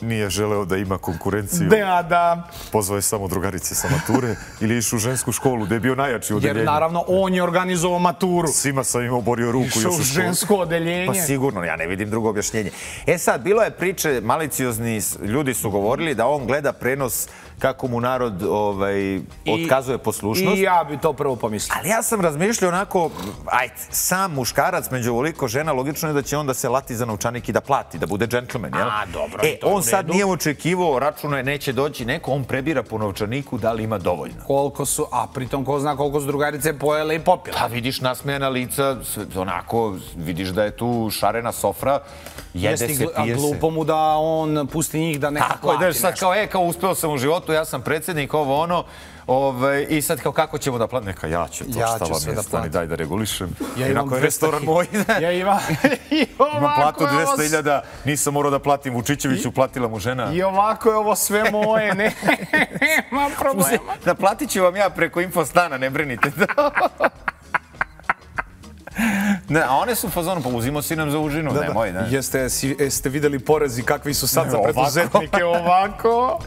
nije želeo da ima konkurenciju. Da, da. Pozvao je samo drugarice sa mature ili išu u žensku školu gdje je bio najjači u odeljenju. Jer naravno on je organizovao maturu. Svima sam im oborio ruku. Išao u žensko odeljenje. Pa sigurno, ja ne vidim drugo objašnjenje. E sad, bilo je priče, maliciozni ljudi su govorili da on gleda prenos kako mu narod otkazuje poslušnost. I ja bi to prvo pomislio. Ali ja sam razmišljao onako, ajde, sam muškarac među ovoliko žena, logično je da će on da se lati za novčanik i da plati, da bude džentlmen, jel? A, dobro. E, on sad nije očekivao, računo je, neće doći neko, on prebira po novčaniku da li ima dovoljno. Koliko su, a pritom ko zna koliko su drugarice pojele i popile. Da, vidiš nasmejana lica, onako, vidiš da je tu šarena sofra, jede se, pije se. A glupo mu da on pusti njih da neko plati. Tako je, sad kao, e, kao uspeo sam u životu, ja sam predsjednik, ovo ono, i sad kao kako ćemo da platim? Neka, ja ću to, šta vam je stani, daj da regulišem. Inako je restoran moj. Ja imam platu dvesta hiljada, nisam morao da platim Vučićeviću, platila mu žena. I ovako je ovo sve moje, nema problema. Da, platit ću vam ja preko infostana, ne brinite. A one su u fazonu, pa uzimo si nam za užinu, nemoj. Jeste videli porezi kakvi su sad za preduzetnike, ovako.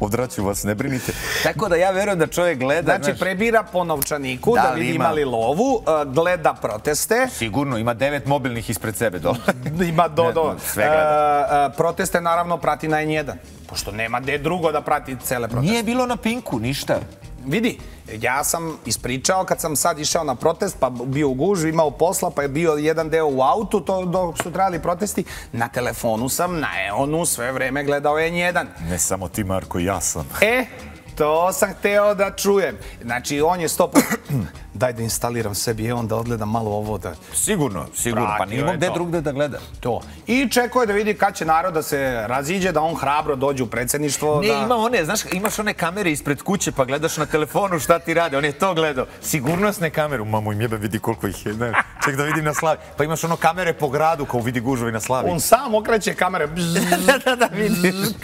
Odraću vas, ne brinite. Tako da ja verujem da čovjek gleda... Znači, prebira po novčaniku, da li imali lovu, gleda proteste. Sigurno, ima devet mobilnih ispred sebe dole. Ima do, do. Sve gleda. Proteste, naravno, prati na en jedan. Pošto nema gde drugo da prati cele proteste. Nije bilo na Pinku, ništa. Vidi, ja sam ispričao kad sam sad išao na protest, pa bio u gužvi, imao posla, pa je bio jedan deo u autu, to dok su trajali protesti. Na telefonu sam, na E O N-u, sve vreme gledao en jedan. Ne samo ti, Marko, ja sam. E, to sam hteo da čujem. Znači, on je sto... Daj da instaliram sebi E O N, da odgledam malo ovo da... Sigurno, sigurno, pa nimo gde drugde da gleda. To. I čekao je da vidi kad će narod da se raziđe, da on hrabro dođe u predsjedništvo. Ne, ima one, znaš, imaš one kamere ispred kuće pa gledaš na telefonu šta ti rade, on je to gledao. Sigurnosne kamere, mamo im jebe, vidi koliko ih je, ne, ček da vidim na Slavi. Pa imaš ono kamere po gradu kao vidi gužovi na Slavi. On sam okreće kamere,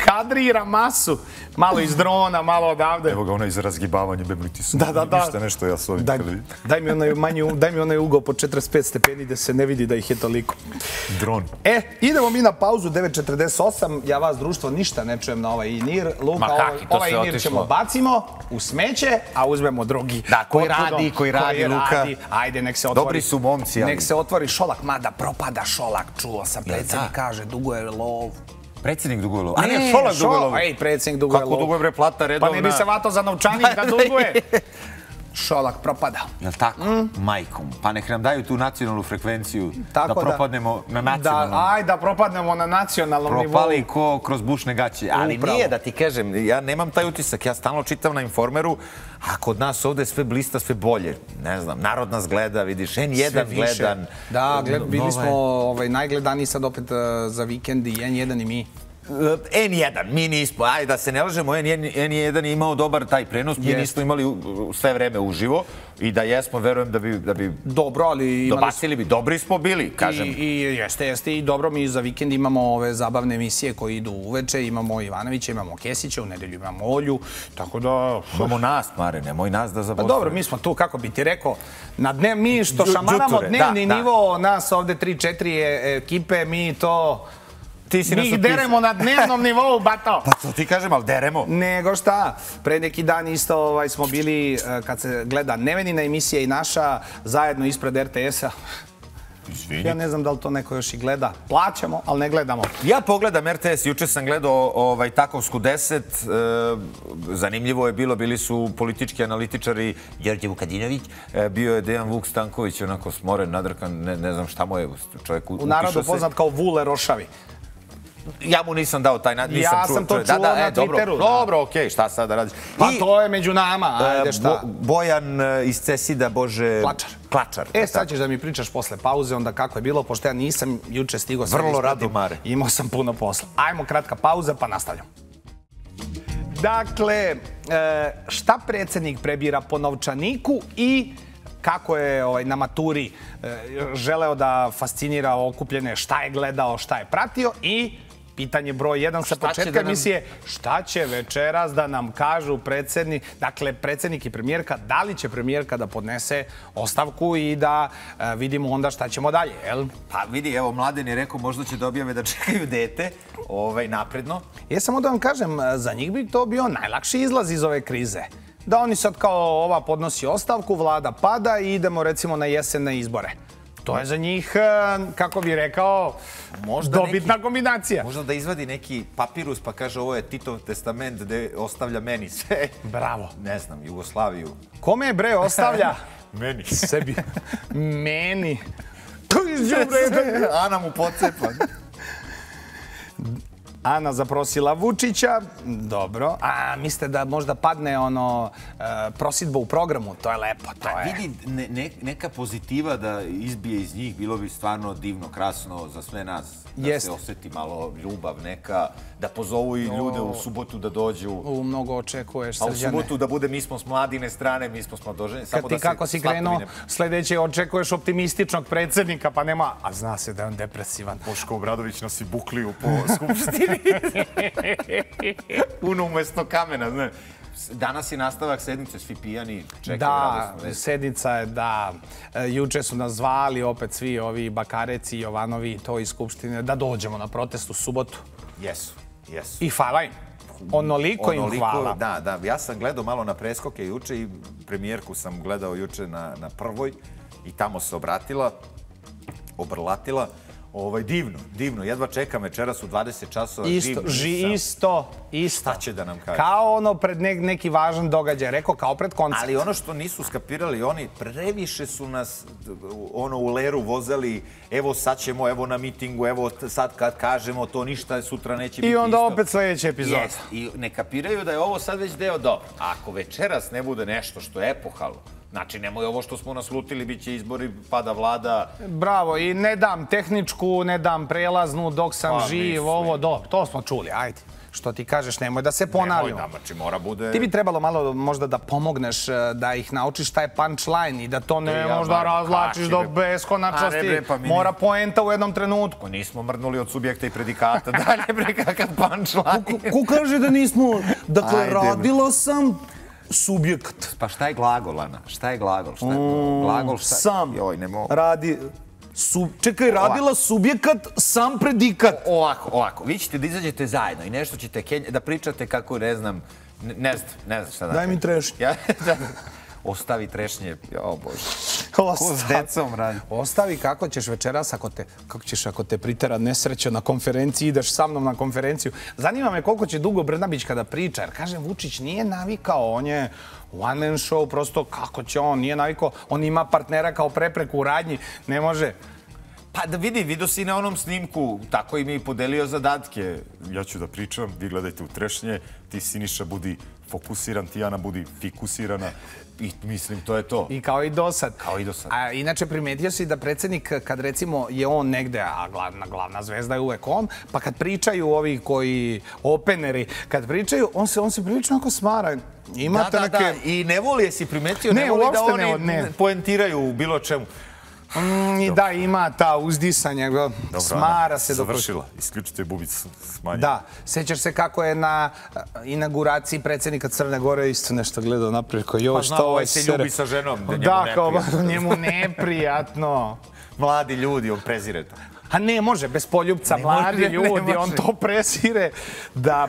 kadrira masu, malo iz drona, malo odavde. Evo ga, ono iz razgibavanja, daj mi onaj ugao po četrdeset pet stepeni da se ne vidi da ih je toliko. Dron. E, idemo mi na pauzu, devet četrdeset osam. Ja vas, društvo, ništa ne čujem na ovaj inir. Luka, ovaj inir ćemo bacimo u smeće, a uzmemo drugi. Da, koji radi, koji radi, Luka. Ajde, nek se otvori. Dobri su momci. Nek se otvori Šolak, mada propada Šolak. Čuo sam, predsjednik kaže, dugo je lov. Predsjednik duguje lovu. A ne, Šolak duguje lovu. Ej, predsjednik duguje lovu. Kako duguje, bre, plata redovna. Pa ne bi se vato za novčanik da duguje. Šolak propada. Jel' tako? Majkom. Pa nek nam daju tu nacionalnu frekvenciju da propadnemo na nacionalnom. Aj, da propadnemo na nacionalnom nivou. Propali ko kroz bušne gaće. Ali nije, da ti kažem, ja nemam taj utisak. Ja stalno čitam na Informeru, a kod nas ovde je sve blista, sve bolje. Ne znam, narod nas gleda, vidiš, en jedan gledan. Da, bili smo najgledaniji sad opet za vikend i en jedan i mi. en jedan, mi nismo, ajde da se ne lažemo, en jedan je imao dobar taj prenos, mi nismo imali sve vreme uživo i da jesmo, verujem da bi... Dobro, ali... Dobacili bi, dobri smo bili, kažem. I jeste, jeste i dobro, mi za vikend imamo ove zabavne emisije koje idu uveče, imamo Ivanovića, imamo Kesića, u nedelju imamo Olju, tako da... Imamo nas, Mare, nemoj nas da zaboravimo. Pa dobro, mi smo tu, kako bi ti rekao, na dnev, mi što šamaramo dnevni nivo, nas ovde tri četiri ekipe, mi to... Mi ih deremo na dnevnom nivou, bato. Pa to ti kažem, ali deremo. Nego šta, pre neki dan isto smo bili, kad se gleda Nevenina emisija i naša, zajedno ispred er te es-a. Ja ne znam da li to neko još i gleda. Plaćamo, ali ne gledamo. Ja pogledam er te es, juče sam gledao Takovsku deset. Zanimljivo je bilo, bili su politički analitičari Đorđe Vukadinović, bio je Dejan Vuk Stanković, onako smoren, nadrkan, ne znam šta mu je čovjek utišao se. U narodu poznat kao Vule Rošavi. Ja mu nisam dao taj nadpis. Ja sam to čuo na Twitteru. Dobro, okej, šta sad da radiš? Pa to je među nama, ajde šta. Bojan iz Cesida, Bože... Klačar. Klačar. E, sad ćeš da mi pričaš posle pauze, onda kako je bilo, pošto ja nisam juče stigao sam. Vrlo rado, Mare. Imao sam puno posla. Ajmo, kratka pauza, pa nastavljam. Dakle, šta predsjednik prebira po novčaniku i... kako je na maturi želeo da fascinira okupljene, šta je gledao, šta je pratio i pitanje broj jedan sa početka emisije. Šta će večeras da nam kažu predsjednik, dakle predsjednik i premijerka, da li će premijerka da podnese ostavku i da vidimo onda šta ćemo dalje, jel? Pa vidi, evo, Mladen je rekao, možda će da objave da čekaju dete, ovaj, napredno. Ja samo da vam kažem, za njih bi to bio najlakši izlaz iz ove krize. Da oni sad kao ova podnosi ostavku, vlada pada i idemo recimo na jesene izbore. To je za njih, kako bih rekao, dobitna kombinacija. Možda da izvadi neki papirus pa kaže ovo je Titov testament gde ostavlja meni sve. Bravo. Ne znam, Jugoslaviju. Kome je bre ostavlja? Meni. Sebi. Meni. Ana mu pocepa. Ana zaprosila Vučića. Dobro. A mislite da možda padne ono prosidba u programu? To je lepo, to je. Vidi, neka pozitiva da izbije iz njih bilo bi stvarno divno, krasno za sve nas. Da se osjeti malo ljubav neka, da pozovu i ljude u subotu da dođu. U mnogo očekuješ, Srđane. A u subotu da bude mi smo s Mladine strane, mi smo s Mladožene. Kad ti kako si krenuo, sljedeće očekuješ optimističnog predsjednika, pa nema, a zna se da je on depresivan. Boško Obradović nas i bukliju po skupštini. Puno umjesto kamena, znaš. Danas je nastavak sednice, svi pijani čekaju radosno već. Da, sednica je da, juče su nas zvali opet svi ovi Bakareci, Jovanovi i to iz Skupštine, da dođemo na protest u subotu. Jesu, jesu. I hvala im. Onoliko im hvala. Da, da. Ja sam gledao malo na preskoke juče i premijerku sam gledao juče na prvoj i tamo se obratila, obrlatila. Divno, divno. Jedva čekam večeras u dvadeset časova. Isto, isto. Šta će da nam kaže? Kao ono pred neki važan događaj. Rekao kao pred koncert. Ali ono što nisu skapirali oni, previše su nas u leru vozali. Evo sad ćemo, evo na mitingu, evo sad kad kažemo to ništa, sutra neće biti isto. I onda opet sljedeći epizod. I ne kapiraju da je ovo sad već deo dobro. Ako večeras ne bude nešto što je epohalno, znači, nemoj ovo što smo naslutili, bit će izbori, pada vlada. Bravo, i ne dam tehničku, ne dam prelaznu dok sam živ, ovo, do, to smo čuli, ajde. Što ti kažeš, nemoj da se ponavljamo. Nemoj da, znači mora bude... Ti bi trebalo malo možda da pomogneš, da ih naučiš šta je punchline i da to ne možda razlačiš do beskonačnosti. Mora poenta u jednom trenutku. Nismo mrnuli od subjekta i predikata, da ne bre kakav punchline. Ko kaže da nismo... Dakle, radila sam... Subjekt. Pa šta je glagol, Ana? Šta je glagol? Sam radi... Čekaj, radila subjekat, sam predikat. Ovako, ovako. Vi ćete da izađete zajedno i nešto ćete da pričate kako, ne znam, ne znam, ne znam šta da... Daj mi trešnje. Ostavi trešnje, jao Bože. Ko s decom radi? Ostavi kako ćeš večeras, kako ćeš ako te pritera nesreća na konferenciji, ideš sa mnom na konferenciju. Zanima me koliko će dugo Brnabić kada priča, jer kažem, Vučić nije navikao, on je one man show, prosto kako će on, nije navikao, on ima partnera kao prepreku u radnji, ne može... Pa da vidi, vidio si na onom snimku, tako im je i podelio zadatke. Ja ću da pričam, vi gledajte u trešnje, ti Siniša budi fokusiran, ti Ana budi fikusirana. I mislim, to je to. I kao i do sad. Kao i do sad. A inače, primetio si da predsjednik, kad recimo je on negde, a glavna zvezda je uvek on, pa kad pričaju ovi koji openeri, kad pričaju, on se prilično onako smara. Da, da, da. I ne voli, jesi primetio, ne voli da oni poentiraju bilo čemu. I da, ima ta uzdisanja, smara se. Završila, isključite bubicu, smanjila. Da, sećaš se kako je na inauguraciji predsjednika Crne Gore isto nešto gledao naprijed, kao još to ovaj se ljubi sa ženom, da njemu neprijatno. Mladi ljudi, on prezire to. A ne može, bez poljubca, mladi ljudi, on to prezire. Da...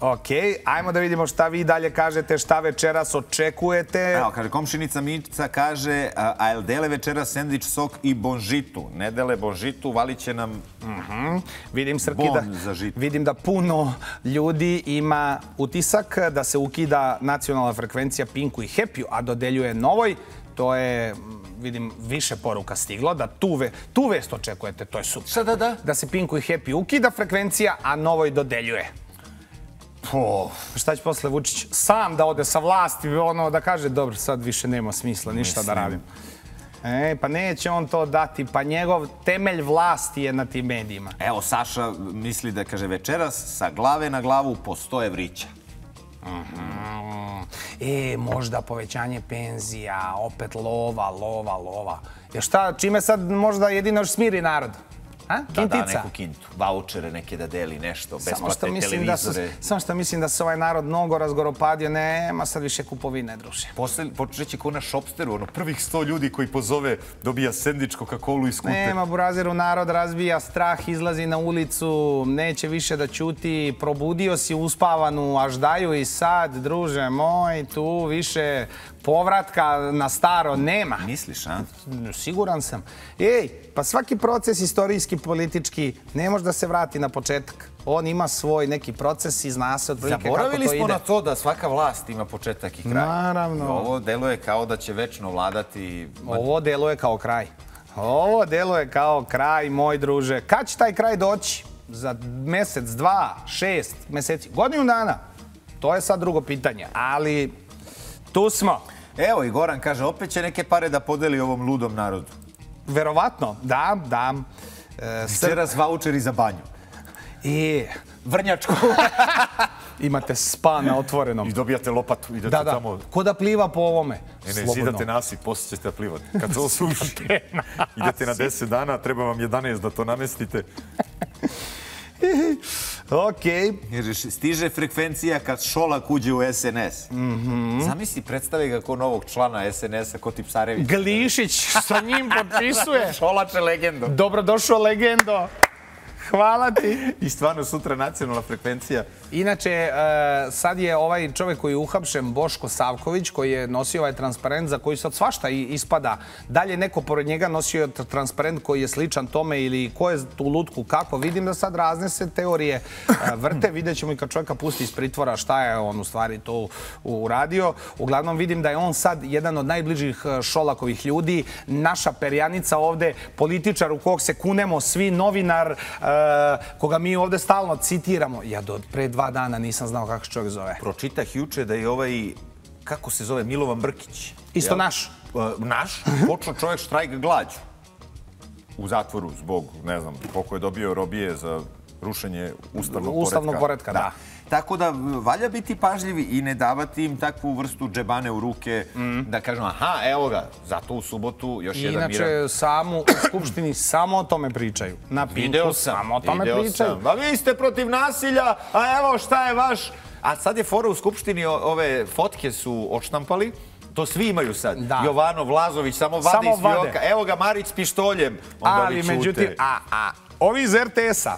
Ok, ajmo da vidimo šta vi dalje kažete, šta večeras očekujete. Evo, kaže, komšinica Mica kaže, a jel dele večeras sendvič, sok i bonžitu? Ne dele bonžitu, valit će nam bon za žitu. Vidim da puno ljudi ima utisak da se ukida nacionalna frekvencija Pinku i Happyu, a dodeljuje Novoj. To je, vidim, više poruka stiglo, da tu vest očekujete, to je super. Šta da da? Da se Pinku i Happy ukida frekvencija, a Novoj dodeljuje. Šta će posle Vučić? Sam da ode sa vlasti, ono da kaže, dobro, sad više nema smisla, ništa da radim. E, pa neće on to dati, pa njegov temelj vlasti je na tim medijima. Evo, Saša misli da, kaže, večeras sa glave na glavu po sto evrića. E, možda povećanje penzija, opet lova, lova, lova. Jer šta, čime sad možda jedino još smiri narod? Da da neku kintu, vaučere neke da deli nešto, besplatne televizore. Samo što mislim da se ovaj narod mnogo razgoropadio, nema sad više kupovine, druže. Počeće kao na Šopsteru, ono prvih sto ljudi koji pozove dobija sendvič, Coca-Colu i skuter. Nema, burazeru, narod razbija strah, izlazi na ulicu, neće više da ćuti, probudio si uspavanu aždaju i sad, druže moj, tu više povratka na staro nema. Misliš, a? Siguran sam. Ej, pa svaki proces istorijski, politički, ne može da se vrati na početak. On ima svoj neki proces i zna se otprilike kako to ide. Zaboravili smo na to da svaka vlast ima početak i kraj. Naravno. Ovo deluje kao da će večno vladati... Ovo deluje kao kraj. Ovo deluje kao kraj, moj druže. Kad će taj kraj doći? Za mesec, dva, šest meseci, godinu dana? To je sad drugo pitanje, ali tu smo. Evo i Goran kaže, opet će neke pare da podeli ovom ludom narodu. Verovatno, da, da. Večeras vaučeri za banju. I Vrnjačku. Imate spa na otvorenom. I dobijate lopatu. Da, da. Ko da pliva po ovome? Ne, ne, zidate nasip, poslije ćete da plivate. Kad se osuši, idete na deset dana, treba vam jedanaest da to namestite. Okej. Stiže frekvencija kad Šolak uđe u S N S. Zamisli, predstavi ga ko novog člana S N S-a, ko ti Psarević. Glišić sa njim potpisuje. Šolače legendo. Dobrodošao legendo. Hvala ti. I stvarno sutra nacionalna frekvencija. Inače, sad je ovaj čovjek koji je uhapšen, Boško Savković, koji je nosio ovaj transparent za koji sad svašta ispada. Dalje neko pored njega nosio transparent koji je sličan tome ili ko je tu lutku kako. Vidim da sad razne se teorije vrte. Vidjet ćemo i kad čovjeka pusti iz pritvora šta je on u stvari to uradio. Uglavnom vidim da je on sad jedan od najbližih Šolakovih ljudi. Naša perjanica ovde, političar u kog se kunemo, svi novinar... koga mi ovdje stalno citiramo. Ja do pre dva dana nisam znao kako se čovjek zove. Pročitah juče da je ovaj, kako se zove, Milovan Brkić. Isto naš. Naš. Počeo čovjek štrajk glađu u zatvoru zbog, ne znam, koliko je dobio robije za rušenje ustavnog poretka. Tako da valja biti pažljivi i ne davati im takvu vrstu džebane u ruke da kažemo aha, evo ga, zato u subotu još jedan miran. Inače, samo u Skupštini samo o tome pričaju. Na Pinku samo o tome pričaju. A vi ste protiv nasilja, a evo šta je vaš... A sad je fora u Skupštini, ove fotke su odštampali. To svi imaju sad. Jovanov, Lazović, samo vade iz fioka. Evo ga Marić s pištoljem. Ali međutim, a ovi iz R T S-a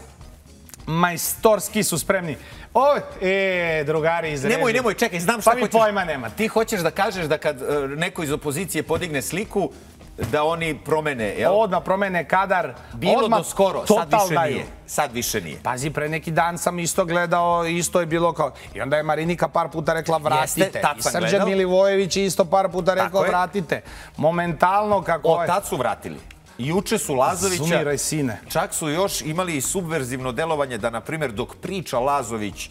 majstorski su spremni. O, e, drugari iz režija. Nemoj, nemoj, čekaj, znam šta hoćeš. Pa mi pojma nema. Ti hoćeš da kažeš da kad neko iz opozicije podigne sliku, da oni promene, jel? Odmah promene kadar. Bilo do skoro, sad više nije. Sad više nije. Pazi, pre neki dan sam isto gledao, isto je bilo kao... I onda je Marinika par puta rekla vratite. I Srđan Milivojević isto par puta rekao vratite. Momentalno kako je... O, tad su vratili. Juče su Lazovića, čak su još imali i subverzivno delovanje da, na primjer, dok priča Lazović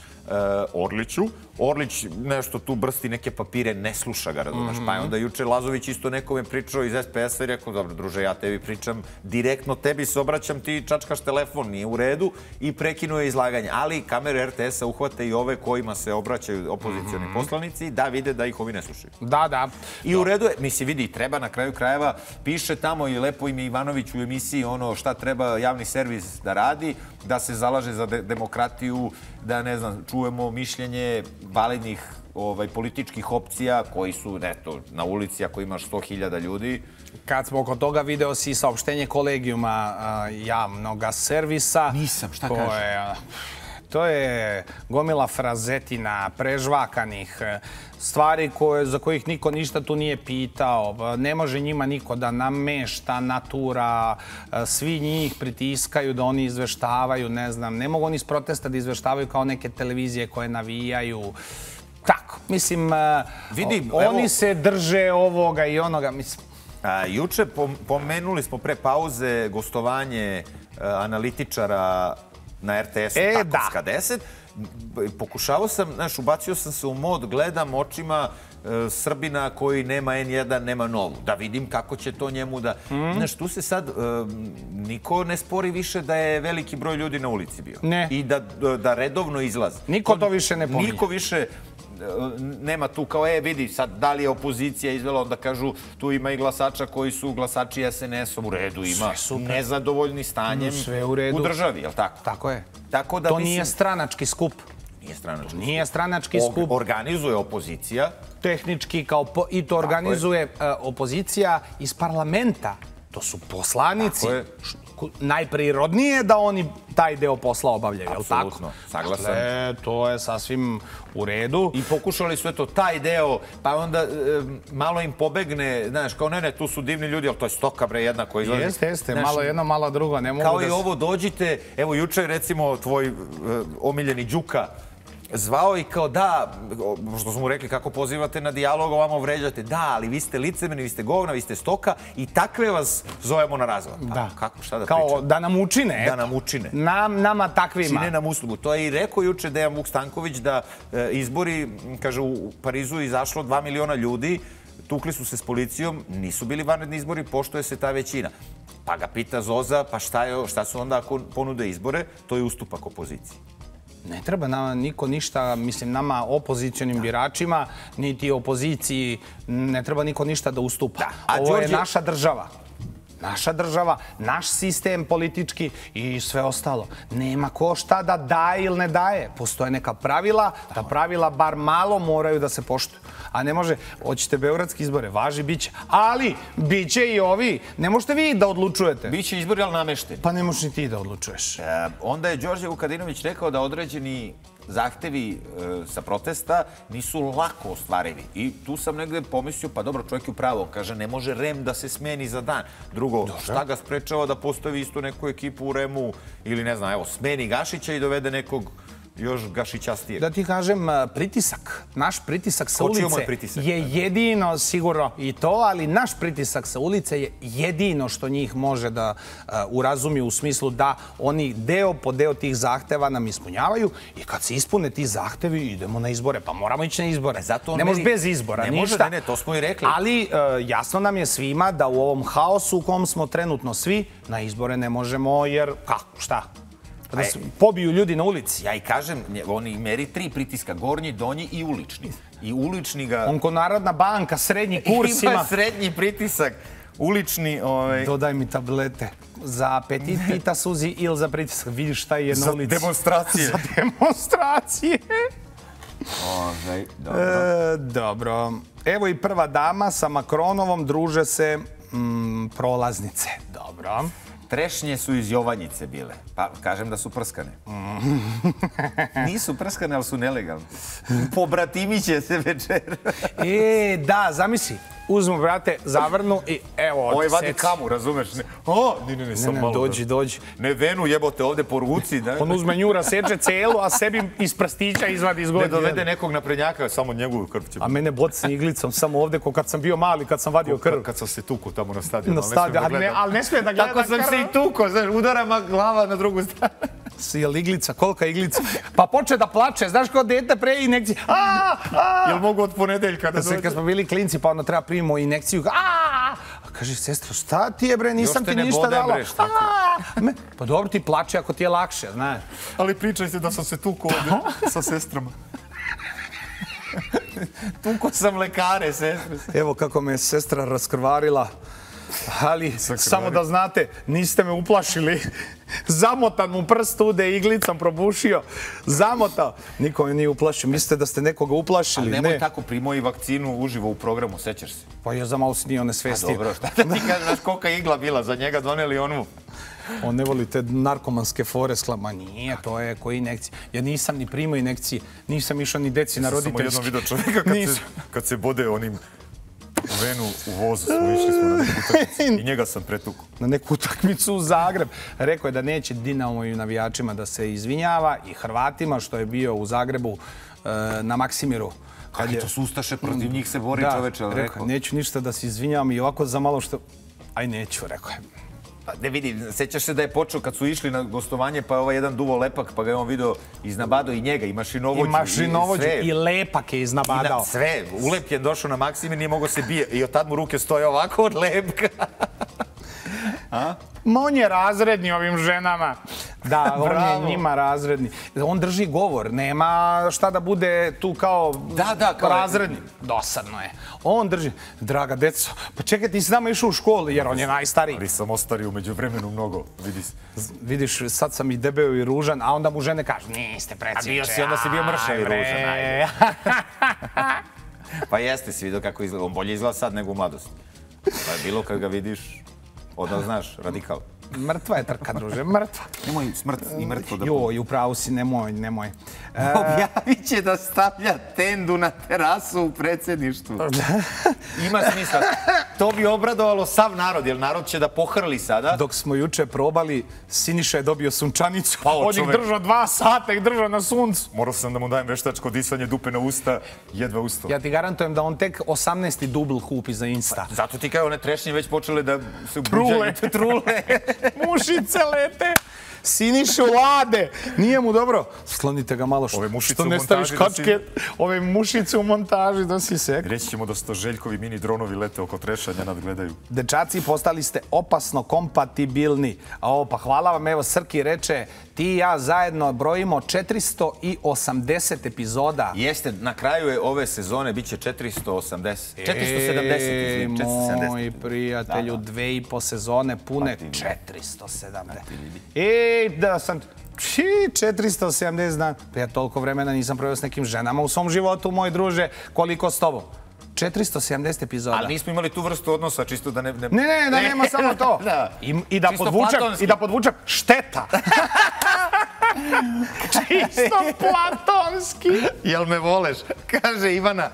Orliću, Orlić nešto tu brsti neke papire, ne sluša ga, razumeš, pa je onda juče Lazović isto nekome pričao iz S P S-a i rekao, dobro, druže, ja tebi pričam, direktno tebi se obraćam, ti čačkaš telefon, nije u redu, i prekinuo je izlaganje. Ali kamere R T S-a uhvate i ove kojima se obraćaju opozicioni poslanici da vide da ih ovi ne slušaju. Da, da. I u redu je, misli, vidi, treba na kraju krajeva, piše tamo i lepo im je Ivanović u emisiji ono šta treba javni servis da radi, da se zalaže za demokratiju, da, ne znam, čujemo mišljenje validnih političkih opcija koji su, neto, na ulici ako imaš sto hiljada ljudi. Kad smo oko toga, video si saopštenje kolegijuma javnog servisa. Nisam, šta kažem? To je gomila frazetina, prežvakanih stvari za kojih niko ništa tu nije pitao. Ne može njima niko da namešta, natura, svi njih pritiskaju da oni izveštavaju, ne znam. Ne mogu oni iz protesta da izveštavaju kao neke televizije koje navijaju. Tako, mislim, oni se drže ovoga i onoga. Juče pomenuli smo pre pauze gostovanje analitičara na R T S-u Takovska deset. Pokušao sam, znaš, ubacio sam se u mod, gledam očima Srbina koji nema N jedan, nema Novu. Da vidim kako će to njemu da... Znaš, tu se sad niko ne spori više da je veliki broj ljudi na ulici bio. Ne. I da redovno izlazi. Niko to više ne pominje. Niko više... nema tu kao, e, vidi, sad, da li je opozicija izvela, onda kažu, tu ima i glasača koji su glasači es en es-om, u redu ima, nezadovoljni stanjem u državi, je li tako? Tako je. To nije stranački skup. Nije stranački skup. Organizuje opozicija. Tehnički, kao i to organizuje opozicija iz parlamenta. To su poslanici. Najprirodnije je da oni taj deo posla obavljaju, je li tako? Apsolutno, saglasan. To je sasvim u redu. I pokušali su, eto, taj deo, pa onda malo im pobegne, znaš, kao ne, ne, tu su divni ljudi, ali to je stoka, bre, jedna koja izlazi. Jeste, jeste, malo jedno, malo drugo. Kao i ovo, dođite, evo, juče, recimo, tvoj omiljeni Đuka zvao i kao da, što smo mu rekli, kako pozivate na dijalog, ovamo vređate, da, ali vi ste licemeni, vi ste govna, vi ste stoka i takve vas zovemo na razgovor. Da. Kako, šta da pričam? Kao da nam učine. Da nam učine. Nama takvima. Čine nam uslugu. To je i rekao juče Dejan Vuk Stanković da izbori, kaže, u Parizu izašlo dva miliona ljudi, tukli su se s policijom, nisu bili vanredni izbori, pošto je se ta većina. Pa ga pita Zoza, pa šta su onda ako ponude izbore, to je ustupak opoziciji. Ne treba nama niko ništa, mislim, nama opozicijonim biračima, niti opoziciji, ne treba niko ništa da ustupa. Ovo je naša država. Naša država, naš sistem politički i sve ostalo. Nema ko šta da daje ili ne daje. Postoje neka pravila, ta pravila bar malo moraju da se poštuju. A ne može, hoćete beogradske izbore, važi, bit će. Ali, bit će i ovi. Ne možete vi da odlučujete. Biće izbori, ali namešteni. Pa ne možeš ni ti da odlučuješ. Onda je Đorđe Vukadinović rekao da određeni zahtevi sa protesta nisu lako ostvarivi. I tu sam negde pomislio, pa dobro, čovjek je upravo, kaže, ne može REM da se smeni za dan. Drugo, šta ga sprečava da postavi istu neku ekipu u REM-u ili ne znam, evo, smeni Gašića i dovede nekog još gašićastije. Da ti kažem, pritisak, naš pritisak sa ulice je jedino, sigurno i to, ali naš pritisak sa ulice je jedino što njih može da urazumi u smislu da oni deo po deo tih zahteva nam ispunjavaju i kad se ispune ti zahtevi idemo na izbore, pa moramo ići na izbore. Ne može bez izbora, ništa. Ne, to smo i rekli. Ali jasno nam je svima da u ovom haosu u kom smo trenutno svi na izbore ne možemo jer kako, šta? Da se pobiju ljudi na ulici. Ja i kažem, oni meri tri pritiska, gornji, donji i ulični. I ulični ga... Onko Narodna banka, srednji kurs ima... Ima srednji pritisak, ulični... Dodaj mi tablete za apetit, pita suzi ili za pritisak. Vidiš šta je na ulici. Za demonstracije. Za demonstracije. Dobro. Evo i prva dama sa Makronovom druže se prolaznice. Dobro. Trešnje su iz Jovanjice bile. Pa, kažem da su prskane. Nisu prskane, ali su nelegalne. Pobratimiće se večer. E, da, zamisli. Uzmu, brate, zavrnu i evo... Ovo je vadi kamu, razumeš? O, ne, ne, ne, sam malo... Dođi, dođi. Nevenu jebote ovde po ruci. On uzme nju, raseče celu, a sebi iz prstića izvadi izgodi. Ne dovede nekog naprednjaka, samo njegovu krv će... A mene bod s iglicom, samo ovde, ko kad sam bio mali, kad sam vadio krv. Kad sam se tuko tamo na stadionu. Na stadionu, ali ne smije da gleda krv. Tako sam se i tuko, znaš, udarama glava na drugu stranu. Jel iglica, kolika iglica? Pa poče da plače, znaš kao dete pre inekcije. Jel mogu od ponedeljka da dođe? Kad smo bili klinci pa ono treba primimo inekciju. Kaže, sestro, šta ti je bre, nisam ti ništa dala. Pa dobro ti plače ako ti je lakše, znaš. Ali pričaj se da sam se tukao ovdje sa sestrama. Tukao sam lekare, sestre. Evo kako me je sestra raskrvarila. Ali, samo da znate, niste me uplašili. Zamotan mu prst ude, iglicom probušio. Zamotao. Niko me nije uplašio. Mislite da ste nekoga uplašili? Ali nemoj tako, primo i vakcinu uživo u programu, sećaš se? Pa ja za malo se nije onesvestio. A dobro, šta da ti kažeš, znaš kolika igla bila, za njega doneli onu. On ne voli te narkomanske fore, sklama, nije, to je koji inekcije. Ja nisam ni primao inekcije, nisam išao ni deci na roditeljski. Samo jednom vidio čovjeka kad se bode onim... Venu u vozu smo išli smo na neku utakmicu i njega sam pretukao. Na neku utakmicu u Zagreb. Rekao je da neće Dinamovim navijačima da se izvinjava i Hrvatima što je bio u Zagrebu na Maksimiru. Kaj to su Ustaše, protiv njih se bori čoveče. Da, rekao, neću ništa da se izvinjavam i ovako za malo što... Aj neću, rekao je. Ne vidi, sećaš se da je počeo kad su išli na gostovanje pa je ovaj jedan duvo Lepak pa ga je on video iznabadao i njega i mašinovođu. I mašinovođu i Lepak je iznabadao. Sve, Ulep je došao na Maksimir, nije mogao se bije i od tad mu ruke stoje ovako od Lepka. Ma on je razredni ovim ženama. Da, on je njima razredni. On drži govor, nema šta da bude tu kao razredni. Dosadno je. On drži, draga deco, pa čekaj, ti si nama išao u školu, jer on je najstariji. Ali sam ostario među vremenu mnogo, vidi se. Vidiš, sad sam i debeo i ružan, a onda mu žene kažu, niste predsjeće. A bio si, onda si bio mršav i ružan. Pa jeste, si vidio kako izgleda. On bolje izgleda sad nego u mladosti. Pa je bilo kad ga vidiš, odmah znaš, radikal. Mrtva je trka, druže, mrtva. Nemoj smrt i mrtvo da... Joj, upravo si, nemoj, nemoj. Objavit će da stavlja tendu na terasu u predsjedništvu. Ima smisla. To bi obradovalo sav narod, jer narod će da pohrli sada. Dok smo juče probali, Siniša je dobio sunčanicu. On ih držao dva sata, ih držao na suncu. Morao sam da mu dajem veštačko disanje dupe na usta, jedva ustao. Ja ti garantujem da on tek osamnaesti dubl kupi za Insta. Zato ti kao one trešnje već počele da se trule. Mušice lete, Sinišu lade. Nije mu dobro. Slonite ga malo što ne staviš kačket. Ove mušice u montaži da si sek. Reći ćemo da sto Željkovi mini dronovi lete oko trešanja nadgledaju. Dečaci, postali ste opasno kompatibilni. Pa hvala vam. Evo, Srki reče, ti i ja zajedno brojimo četiristo osamdeset epizoda. Jeste, na kraju ove sezone bit će četiristo osamdeset. četiristo sedamdeset. Moji prijatelju, dve i po sezone pune četiristo sedamdeset. Ej, da sam... četiristo sedamdeset dana. Pa ja toliko vremena nisam proveo s nekim ženama u svom životu, moj druže, koliko s tobom. četiristo sedamdeset epizoda. Ali nismo imali tu vrstu odnosa, čisto da ne... Ne, ne, da nema samo to. I da podvučak šteta. Čisto platonski. Jel me voleš? Kaže Ivana.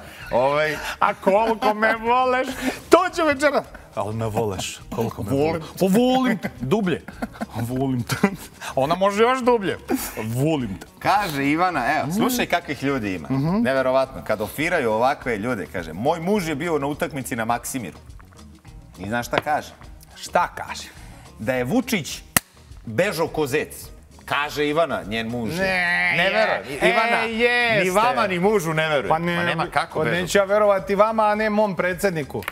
A koliko me voleš? To ću večera. Ali me voleš. Koliko me voleš? Volim te. Dublje. Volim te. Ona može još dublje. Volim te. Kaže Ivana, evo, slušaj kakvih ljudi ima. Neverovatno. Kad ofiraju ovakve ljude, kaže, moj muž je bio na utakmici na Maksimiru. I znaš šta kaže? Šta kaže? Da je Vučić bežao ko zec. Kaže Ivana, njen muž. Ne veruj. Ivana, ni vama ni mužu ne veruj. Pa nema kako bežu. Neću ja verovati vama, a ne mom predsjedniku.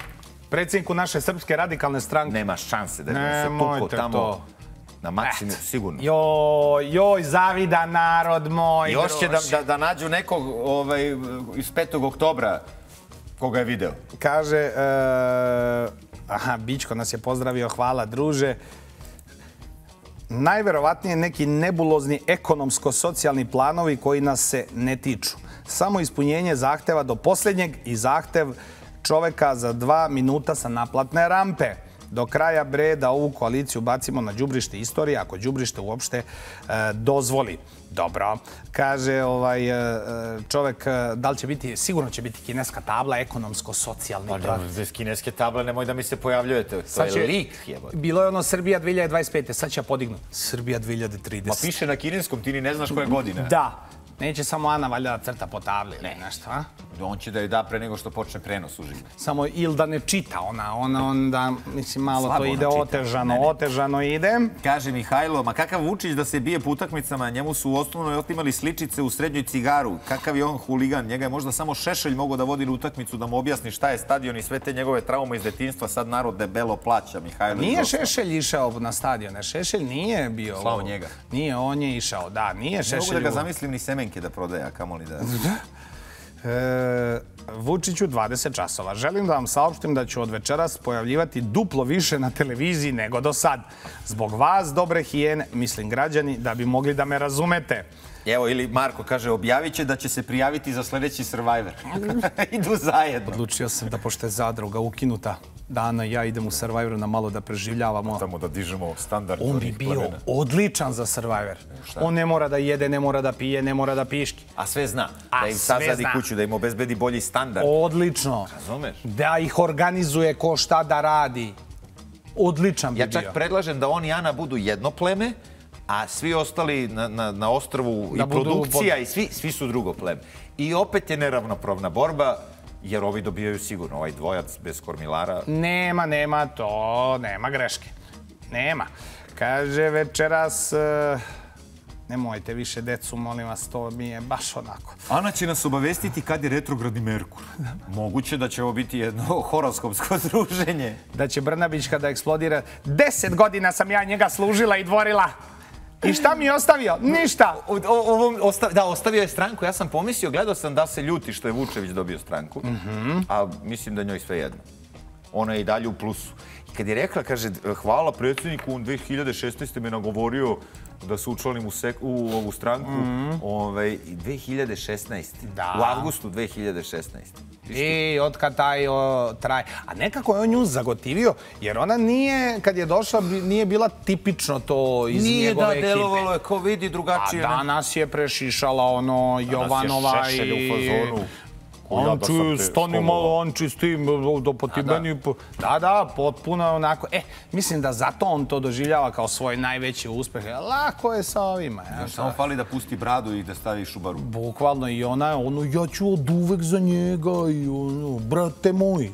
Predsjedniku naše srpske radikalne stranke. Nema šanse da se tuko tamo na Maksimiru, sigurno. Joj, joj, zavida narod moj. Još će da nađu nekog iz petog oktobra koga je video. Kaže, aha, Bičko nas je pozdravio, hvala druže. Najverovatnije neki nebulozni ekonomsko-socijalni planovi koji nas se ne tiču. Samo ispunjenje zahteva do posljednjeg i zahtev čoveka za dva minuta sa naplatne rampe. Do kraja, bre, da ovu koaliciju bacimo na đubrište istorije, ako đubrište uopšte dozvoli. Dobro. Kaže čovek, da li će biti, sigurno će biti kineska tabla, ekonomsko-socijalni. Iz kineske table nemoj da mi se pojavljujete. To je lik. Bilo je ono Srbija dve hiljade dvadeset pete. Sad ću ja podignuti. Srbija dve hiljade trideset. Ma piše na kineskom, ti ni ne znaš koja godina. Da. Neće samo Ana valjda da crta po tabli ili nešto, a? On će da joj da pre nego što počne prenos uživo. Samo ili da ne čita ona, ona onda, mislim, malo to ide otežano, otežano ide. Kaže Mihajlo, ma kakav Vučić da se bije po utakmicama, njemu su u osnovnoj otimali sličice u srednjoj cigaru. Kakav je on huligan, njega je možda samo Šešelj mogao da vodi na utakmicu, da mu objasni šta je stadion i sve te njegove traume iz detinjstva, sad narod debelo plaća, Mihajlo. Nije Šešelj išao na stadione, Šešelj nije bio... Slavo njega. Nije, on je išao, da, nije Šešelj. Da prodaje, a kamoli da... Vučiću, dvadeset časova. Želim da vam saopštim da ću od večeras pojavljivati duplo više na televiziji nego do sad. Zbog vas, dobre hijene, mislim građani, da bi mogli da me razumete. Evo, ili Marko kaže, objavit će da će se prijaviti za sljedeći Survivor. Idu zajedno. Odlučio sam da, pošto je zadruga ukinuta, Dana i ja idem u Survivoru na malo da preživljavamo. Samo da dižemo standard. On bi bio odličan za Survivor. On ne mora da jede, ne mora da pije, ne mora da piški. A sve zna. Da im sazadi kuću, da im obezbedi bolji standard. Odlično. Razumeš? Da ih organizuje ko šta da radi. Odličan bi bio. Ja čak predlažem da on i Ana budu jedno pleme, a svi ostali na ostrvu i produkcija i svi su drugo pleme. I opet je neravnopravna borba, jer ovi dobijaju sigurno, ovaj dvojac bez kormilara. Nema, nema to, nema greške. Nema. Kaže večeras, nemojte više decu, molim vas, to mi je baš onako. Ana će nas obavestiti kad je retrogradni Merkur. Moguće da će ovo biti jedno horoskopsko druženje. Da će Brnabić kada eksplodira, deset godina sam ja njega služila i dvorila. I šta mi je ostavio? Ništa! Da, ostavio je stranku. Ja sam pomislio, gledao sam da se ljuti što je Vučević dobio stranku, a mislim da njoj sve jedno. Ona je i dalje u plusu. I kad je rekla, kaže, hvala predsjedniku, on dve hiljade šesnaeste me nagovorio da se učlanim u ovu stranku. dve hiljade šesnaeste. U avgustu dve hiljade šesnaeste. I otkad taj traj. A nekako je on nju zagotivio, jer ona nije, kad je došla, nije bila tipično to iz njegove ekipe. Nije, da, delovalo je, ko vidi drugačije. A danas je prešišala ono Jovanova i... Anči, stani malo, Anči, s tim, po ti meni... Da, da, potpuno je onako... E, mislim da zato on to doživljava kao svoj najveći uspeh. Lako je sa ovima. Samo fali da pusti bradu i da stavi šubaru. Bukvalno, i ona je ono, ja ću od uvek za njega i ono, brate moji.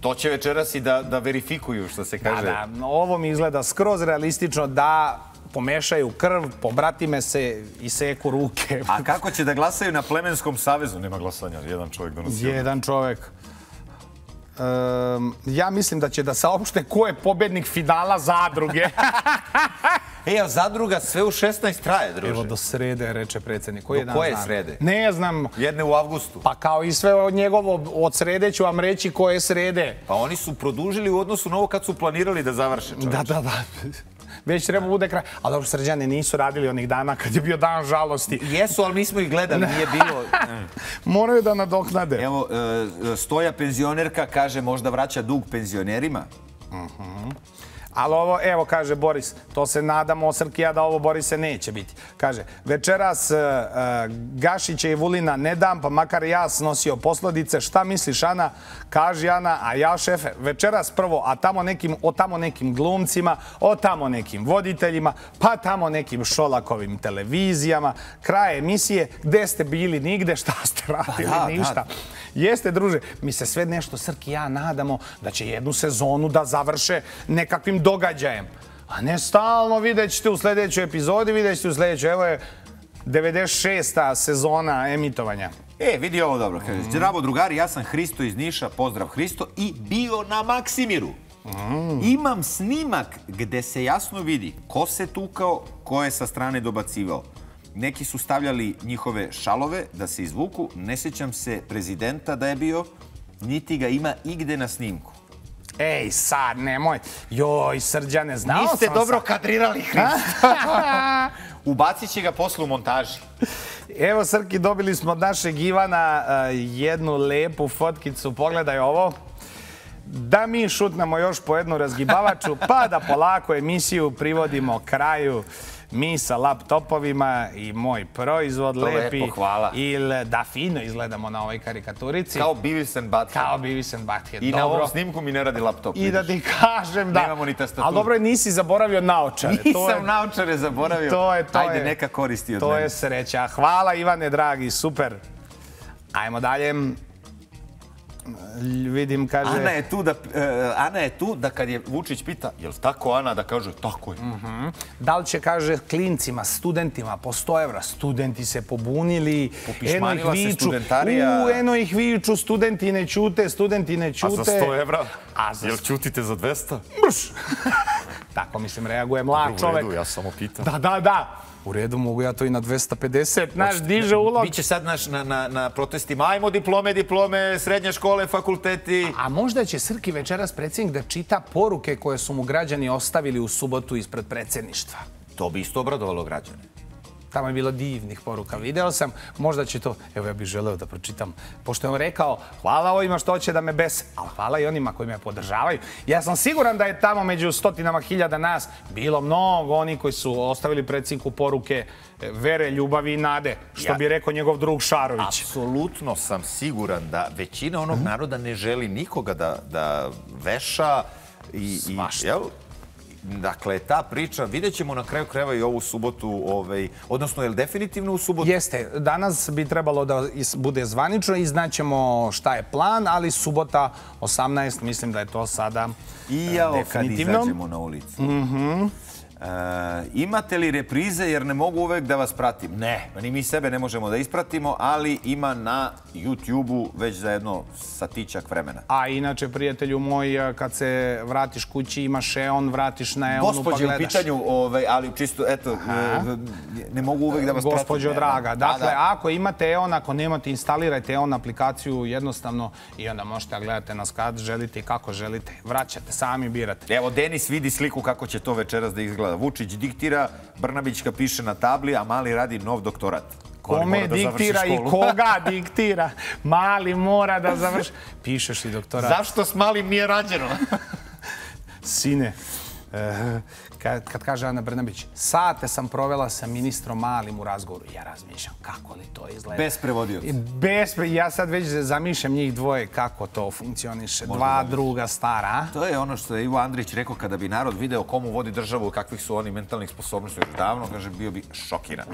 To će večeras i da verifikuju, što se kaže. Da, da, ovo mi izgleda skroz realistično da... pomešaju krv, pobratime se i seku ruke. A kako će da glasaju na plemenskom savezu? Nema glasanja, jedan čovjek donosi. Jedan čovjek. Ja mislim da će da saopšte ko je pobednik finala zadruge. Evo, zadruga sve u šesnaest traje, druže. Evo, do srede, reče predsjednik. Do koje srede? Ne znam. Jedne u avgustu. Pa kao i sve od njegovo, od srede ću vam reći koje srede. Pa oni su produžili u odnosu na ovo kad su planirali da završe. Da, da, da. Već treba bude kraj. Ali dobro, Srđane, nisu radili onih dana kad je bio dan žalosti. Jesu, ali mi smo ih gledali, nije bilo. Moraju da nadoknade. Evo, Stoja penzionerka kaže možda vraća dug penzionerima. Ali ovo, evo, kaže Boris, to se nadamo, Srkija, da ovo Borise neće biti. Kaže, večeras Gašića i Vulina ne dam, pa makar ja snosio posledice. Šta misliš, Ana? Kaži, Ana, a ja, šefe, večeras prvo, a tamo nekim, o tamo nekim glumcima, o tamo nekim voditeljima, pa tamo nekim Šolakovim televizijama, kraj emisije, gde ste bili, nigde, šta ste radili, ništa. Jeste, druže, mi se sve nešto, Srkija, nadamo da će jednu sezonu da završe nekakvim događajem. A ne stalno, vidjet ćete u sljedećoj epizodi, vidjet ćete u sljedećoj, evo je devedeset šesta sezona emitovanja. E, vidi ovo dobro. Zdravo, drugari, ja sam Hristo iz Niša, pozdrav Hristo, i bio na Maksimiru. Imam snimak gde se jasno vidi ko se tukao, ko je sa strane dobacivao. Neki su stavljali njihove šalove da se izvuku, ne sjećam se prezidenta da je bio, niti ga ima igde na snimku. Ej, sad, nemoj. Joj, Srđane, znao sam sad. Niste dobro kadrirali, Hrista. Ubacit će ga posle u montaži. Evo, Srki, dobili smo od našeg Ivana jednu lepu fotkicu. Pogledaj ovo. Da mi šutnemo još po jednu razgibavaču, pa da polako emisiju privodimo kraju. Mi sa laptopovima i moj proizvod lepi. Lepo, hvala. Ili da fino izgledamo na ovoj karikaturici. Kao Beavis and Butthead. Kao Beavis and Butthead. I na ovom snimku mi ne radi laptop. I da ti kažem da... Nemamo ni tastaturu. Ali dobro, nisi zaboravio naočare. Nisam naočare zaboravio. To je, to je. Ajde, neka koristi od mene. To je sreća. Hvala, Ivane, dragi, super. Ajmo dalje. Vidim, kaže... Ana je tu da kad je Vučić pita, je li tako, Ana, da kaže tako je. Da li će, kaže, klincima, studentima po sto evra, studenti se pobunili, popišmanila se studentarija. U, eno ih viču, studenti ne ćute, studenti ne ćute. A za sto evra? Je li ćutite za dvesta? Brš! Tako, mislim, reaguje mlad čovek. U redu, ja samo pitam. Da, da, da. U redu, mogu ja to i na dvesta pedeset. Naš diže ulog. Biće sad na protestima. Ajmo diplome, diplome, srednje škole, fakulteti. A možda će Srki večeras predsjednik da čita poruke koje su mu građani ostavili u subotu ispred predsjedništva. To bi isto obradovalo građane. Tamo je bilo divnih poruka. Video sam, možda će to... Evo, ja bih želeo da pročitam. Pošto je on rekao, hvala ovima što hoće da me bese, ali hvala i onima koji me podržavaju. Ja sam siguran da je tamo među stotinama hiljada nas bilo mnogo oni koji su ostavili predsjedniku poruke vere, ljubavi i nade, što bi rekao njegov drug Šarović. Apsolutno sam siguran da većina onog naroda ne želi nikoga da veša i... Svašta. Dakle, ta priča, vidjet ćemo na kraju krajeva i ovu subotu, odnosno je li definitivno u subotu? Jeste, danas bi trebalo da bude zvanično i znaćemo šta je plan, ali subota osamnaesta, mislim da je to sada definitivno. I jao, kad izađemo na ulicu. Imate li reprize, jer ne mogu uvek da vas pratim? Ne, ni mi sebe ne možemo da ispratimo, ali ima na YouTube-u već za jedno satićak vremena. A inače, prijatelju moj, kad se vratiš kući, imaš E O N, vratiš na E O N-u pa gledaš. Gospodje u pitanju, ali čisto, eto, ne mogu uvek da vas pratim. Gospodjo draga, dakle, ako imate E O N, ako nemate, instalirajte E O N aplikaciju jednostavno i onda možete gledati nas kad želite i kako želite. Vraćate, sami birate. Evo, Denis vidi sliku kako će to večeras da izgleda. Vučić diktira, Brnabićka piše na tabli, a Mali radi nov doktorat. Kome diktira i koga diktira? Mali mora da završi. Pišeš li doktorat? Zašto s Malim nije rađeno? Sine, kad kaže Ana Brnabić, sate sam provela sa ministrom Malim u razgovoru. Ja razmišljam kako li to izgleda. Bez prevodioca. Ja sad već zamišljam njih dvoje kako to funkcioniše. Dva druga stara. To je ono što je Ivo Andrić rekao, kada bi narod video komu vodi državu, kakvih su oni mentalnih sposobnosti još davno, kaže, bio bi šokiran.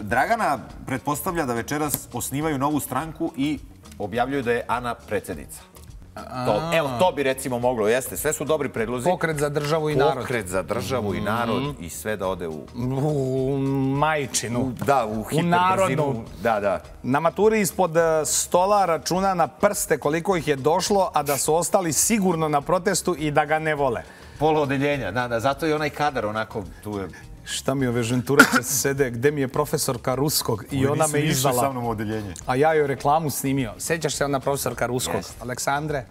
Dragana pretpostavlja da večeras osnivaju novu stranku i objavljuju da je Ana predsjednica. Evo, to bi recimo moglo, jeste. Sve su dobri predlozi. Pokret za državu i narod. Pokret za državu i narod i sve da ode u... U majčinu. Da, u hiperbrzinu. Da, da. Na maturi ispod stola računa na prste koliko ih je došlo, a da su ostali sigurno na protestu i da ga ne vole. Polo odeljenja, da, da. Zato je onaj kadar onako tu je... Šta mi ove ženturače sede, gde mi je profesorka ruskog i ona me izdala. A ja joj reklamu snimio. Sjećaš se ona profesorka ruskog, Aleksandre?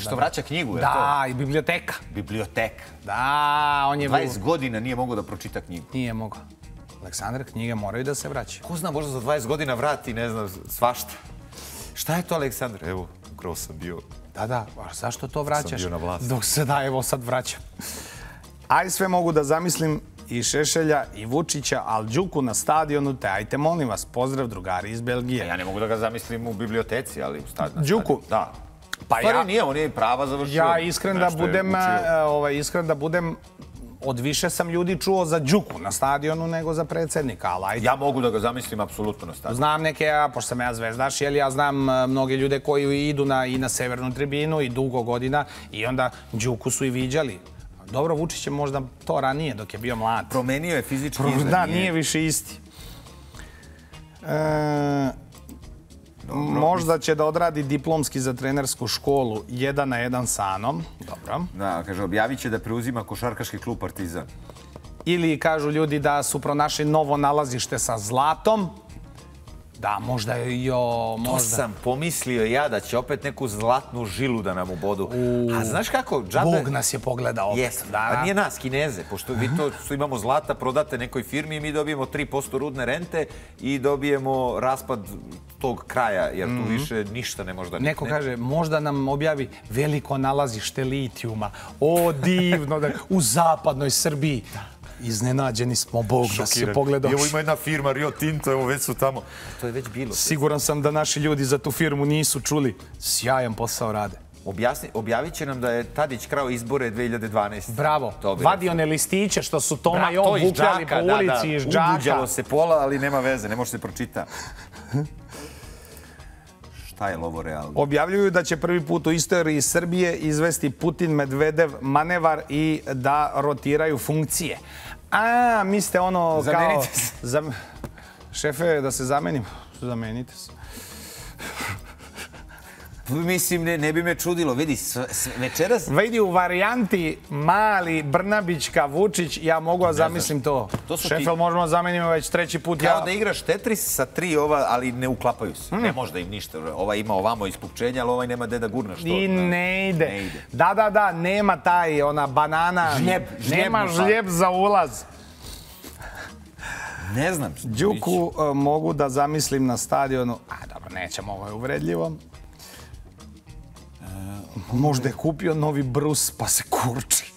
Što vraća knjigu, je to? Da, i biblioteka. Biblioteka. Da, on je... dvadeset godina nije mogao da pročita knjigu. Nije mogao. Aleksandre, knjige moraju da se vraća. Ko zna, možda za dvadeset godina vrati, ne znam, svašta. Šta je to, Aleksandre? Evo, upravo sam bio... Da, da, zašto to vraćaš? Sam bio na vlasti. Dok se da, evo, sad vraćam. Aj sve mogu da zamislim i Šešelja, i Vučića, ali Đuku na stadionu, te ajte, molim vas, pozdrav drugari iz Belgije. Ja ne mogu da ga zamislim u biblioteci, ali u stadionu. Đuku? Da. Stvari nije, on je prava završio. Ja iskren da budem, od više sam ljudi čuo za Đuku na stadionu nego za predsjednika, ali ajte. Ja mogu da ga zamislim apsolutno na stadionu. Znam neke, pošto sam ja zvezdaš, jel ja znam mnoge ljude koji idu i na severnu tribinu i dugo godina i onda Đuku su i viđali. Dobro, Vučić je možda to ranije dok je bio mlad. Promenio je fizički izgled. Da, nije više isti. Možda će da odradi diplomski za trenersku školu jedan na jedan sa Anom. Dobro. Da, kaže, objavit će da preuzima košarkaški klub Partizan. Ili kažu ljudi da su pronašli novo nalazište sa zlatom. Da, možda je jo... To sam pomislio ja da će opet neku zlatnu žilu da nam ubodu. A znaš kako... Bog nas je pogledao opet. Jesam, a nije nas, Kineze. Pošto vi to imamo zlata, prodate nekoj firmi i mi dobijemo tri posto rudne rente i dobijemo raspad tog kraja, jer tu više ništa ne možda... Neko kaže, možda nam objavi veliko nalazište litijuma. O, divno, u zapadnoj Srbiji. Iznenađeni smo, Bog da se pogledao. Evo ima jedna firma, Rio Tinto, evo već su tamo. To je već bilo. Siguran sam da naši ljudi za tu firmu nisu čuli. Sjajan posao rade. Objavit će nam da je Tadić krao izbore dve hiljade dvanaeste. Bravo. Vadi one listiće što su Toma i on vukljali po ulici iz džaka. Ubuđalo se pola, ali nema veze, ne može se pročita. Šta je lovo realno? Objavljuju da će prvi put u istoriji Srbije izvesti Putin-Medvedev manevar i da rotiraju funkcije. A, mi ste ono kao... Zamenite se. Šefe, da se zamenim? Zamenite se. Mislim, ne bi me čudilo. Vidi, večeras... Vidi, u varijanti Mali, Brnabićka, Vučić, ja mogu da zamislim to. Šefel, možemo zameniti već treći put. Kao da igraš Tetris sa tri ova, ali ne uklapaju se. Ne možda im ništa. Ova ima ovamo ispukčenja, ali ovaj nema gde da gurnaš. I ne ide. Da, da, da, nema taj, ona banana. Žljeb. Nema žljeb za ulaz. Ne znam. Đuku mogu da zamislim na stadionu. A, dobro, nećemo, ovo je uvredljivo. Možda je kupio novi brus pa se kurči.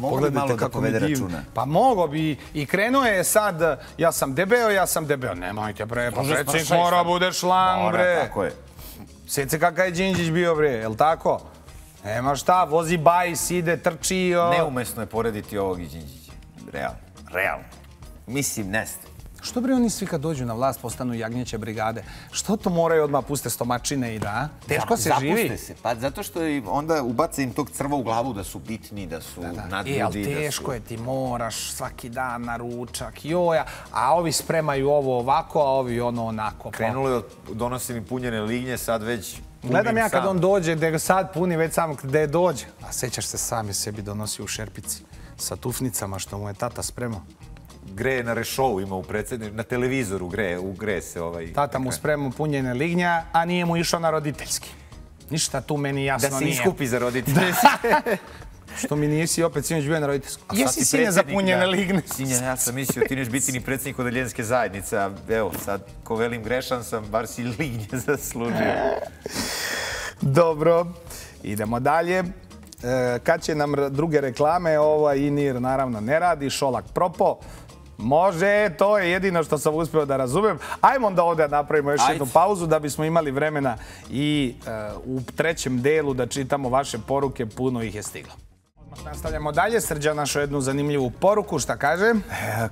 Pogledajte kako mi divno. Pa mogo bi i krenuo je sad, ja sam debeo, ja sam debeo. Nemojte bre, pa predsjednik mora bude šlang bre. Sjece kakav je Đinđić bio bre, je li tako? Nema šta, vozi bajs, ide, trči. Neumesno je porediti ovog i Đinđića. Realno, realno. Mislim, ne ste. Što bre oni svi kad dođu na vlast postanu jagnjeće brigade? Što to moraju odmah puste stomačine i da? Teško se živi. Zapuste se. Pa zato što onda ubaca im tog crva u glavu da su bitni, da su nadljudi. E, ali teško je, ti moraš svaki dan na ručak, joja. A ovi spremaju ovo ovako, a ovi ono onako. Krenulo je donosili punjene lignje, sad već... Gledam ja kad on dođe, da ga sad puni već sam gde dođe. A sećaš se sam je sebi donosio u šerpici sa tufnicama što mu je tata spremao. Gre je na rešovu ima u predsedništvu, na televizoru gre se ovaj... Tata mu spremao punjene lignja, a nije mu išao na roditeljski. Ništa tu meni jasno nije. Da se iskupi za roditeljski. Što mi nisi opet sinoć bio na roditeljsku. Jesi sine zapunjene ligne. Sinjene, ja sam mislio ti neš biti ni predsjednik odeljenske zajednice, a evo sad, ko velim grešan sam, bar si lignje zaslužio. Dobro, idemo dalje. Kad će nam druge reklame, ova i en jedan naravno ne radi, Šolak propo. Može, to je jedino što sam uspio da razumem. Ajmo onda ovdje napravimo još jednu pauzu da bismo imali vremena i u trećem delu da čitamo vaše poruke, puno ih je stiglo. Nastavljamo dalje, Srđan našo jednu zanimljivu poruku, šta kaže?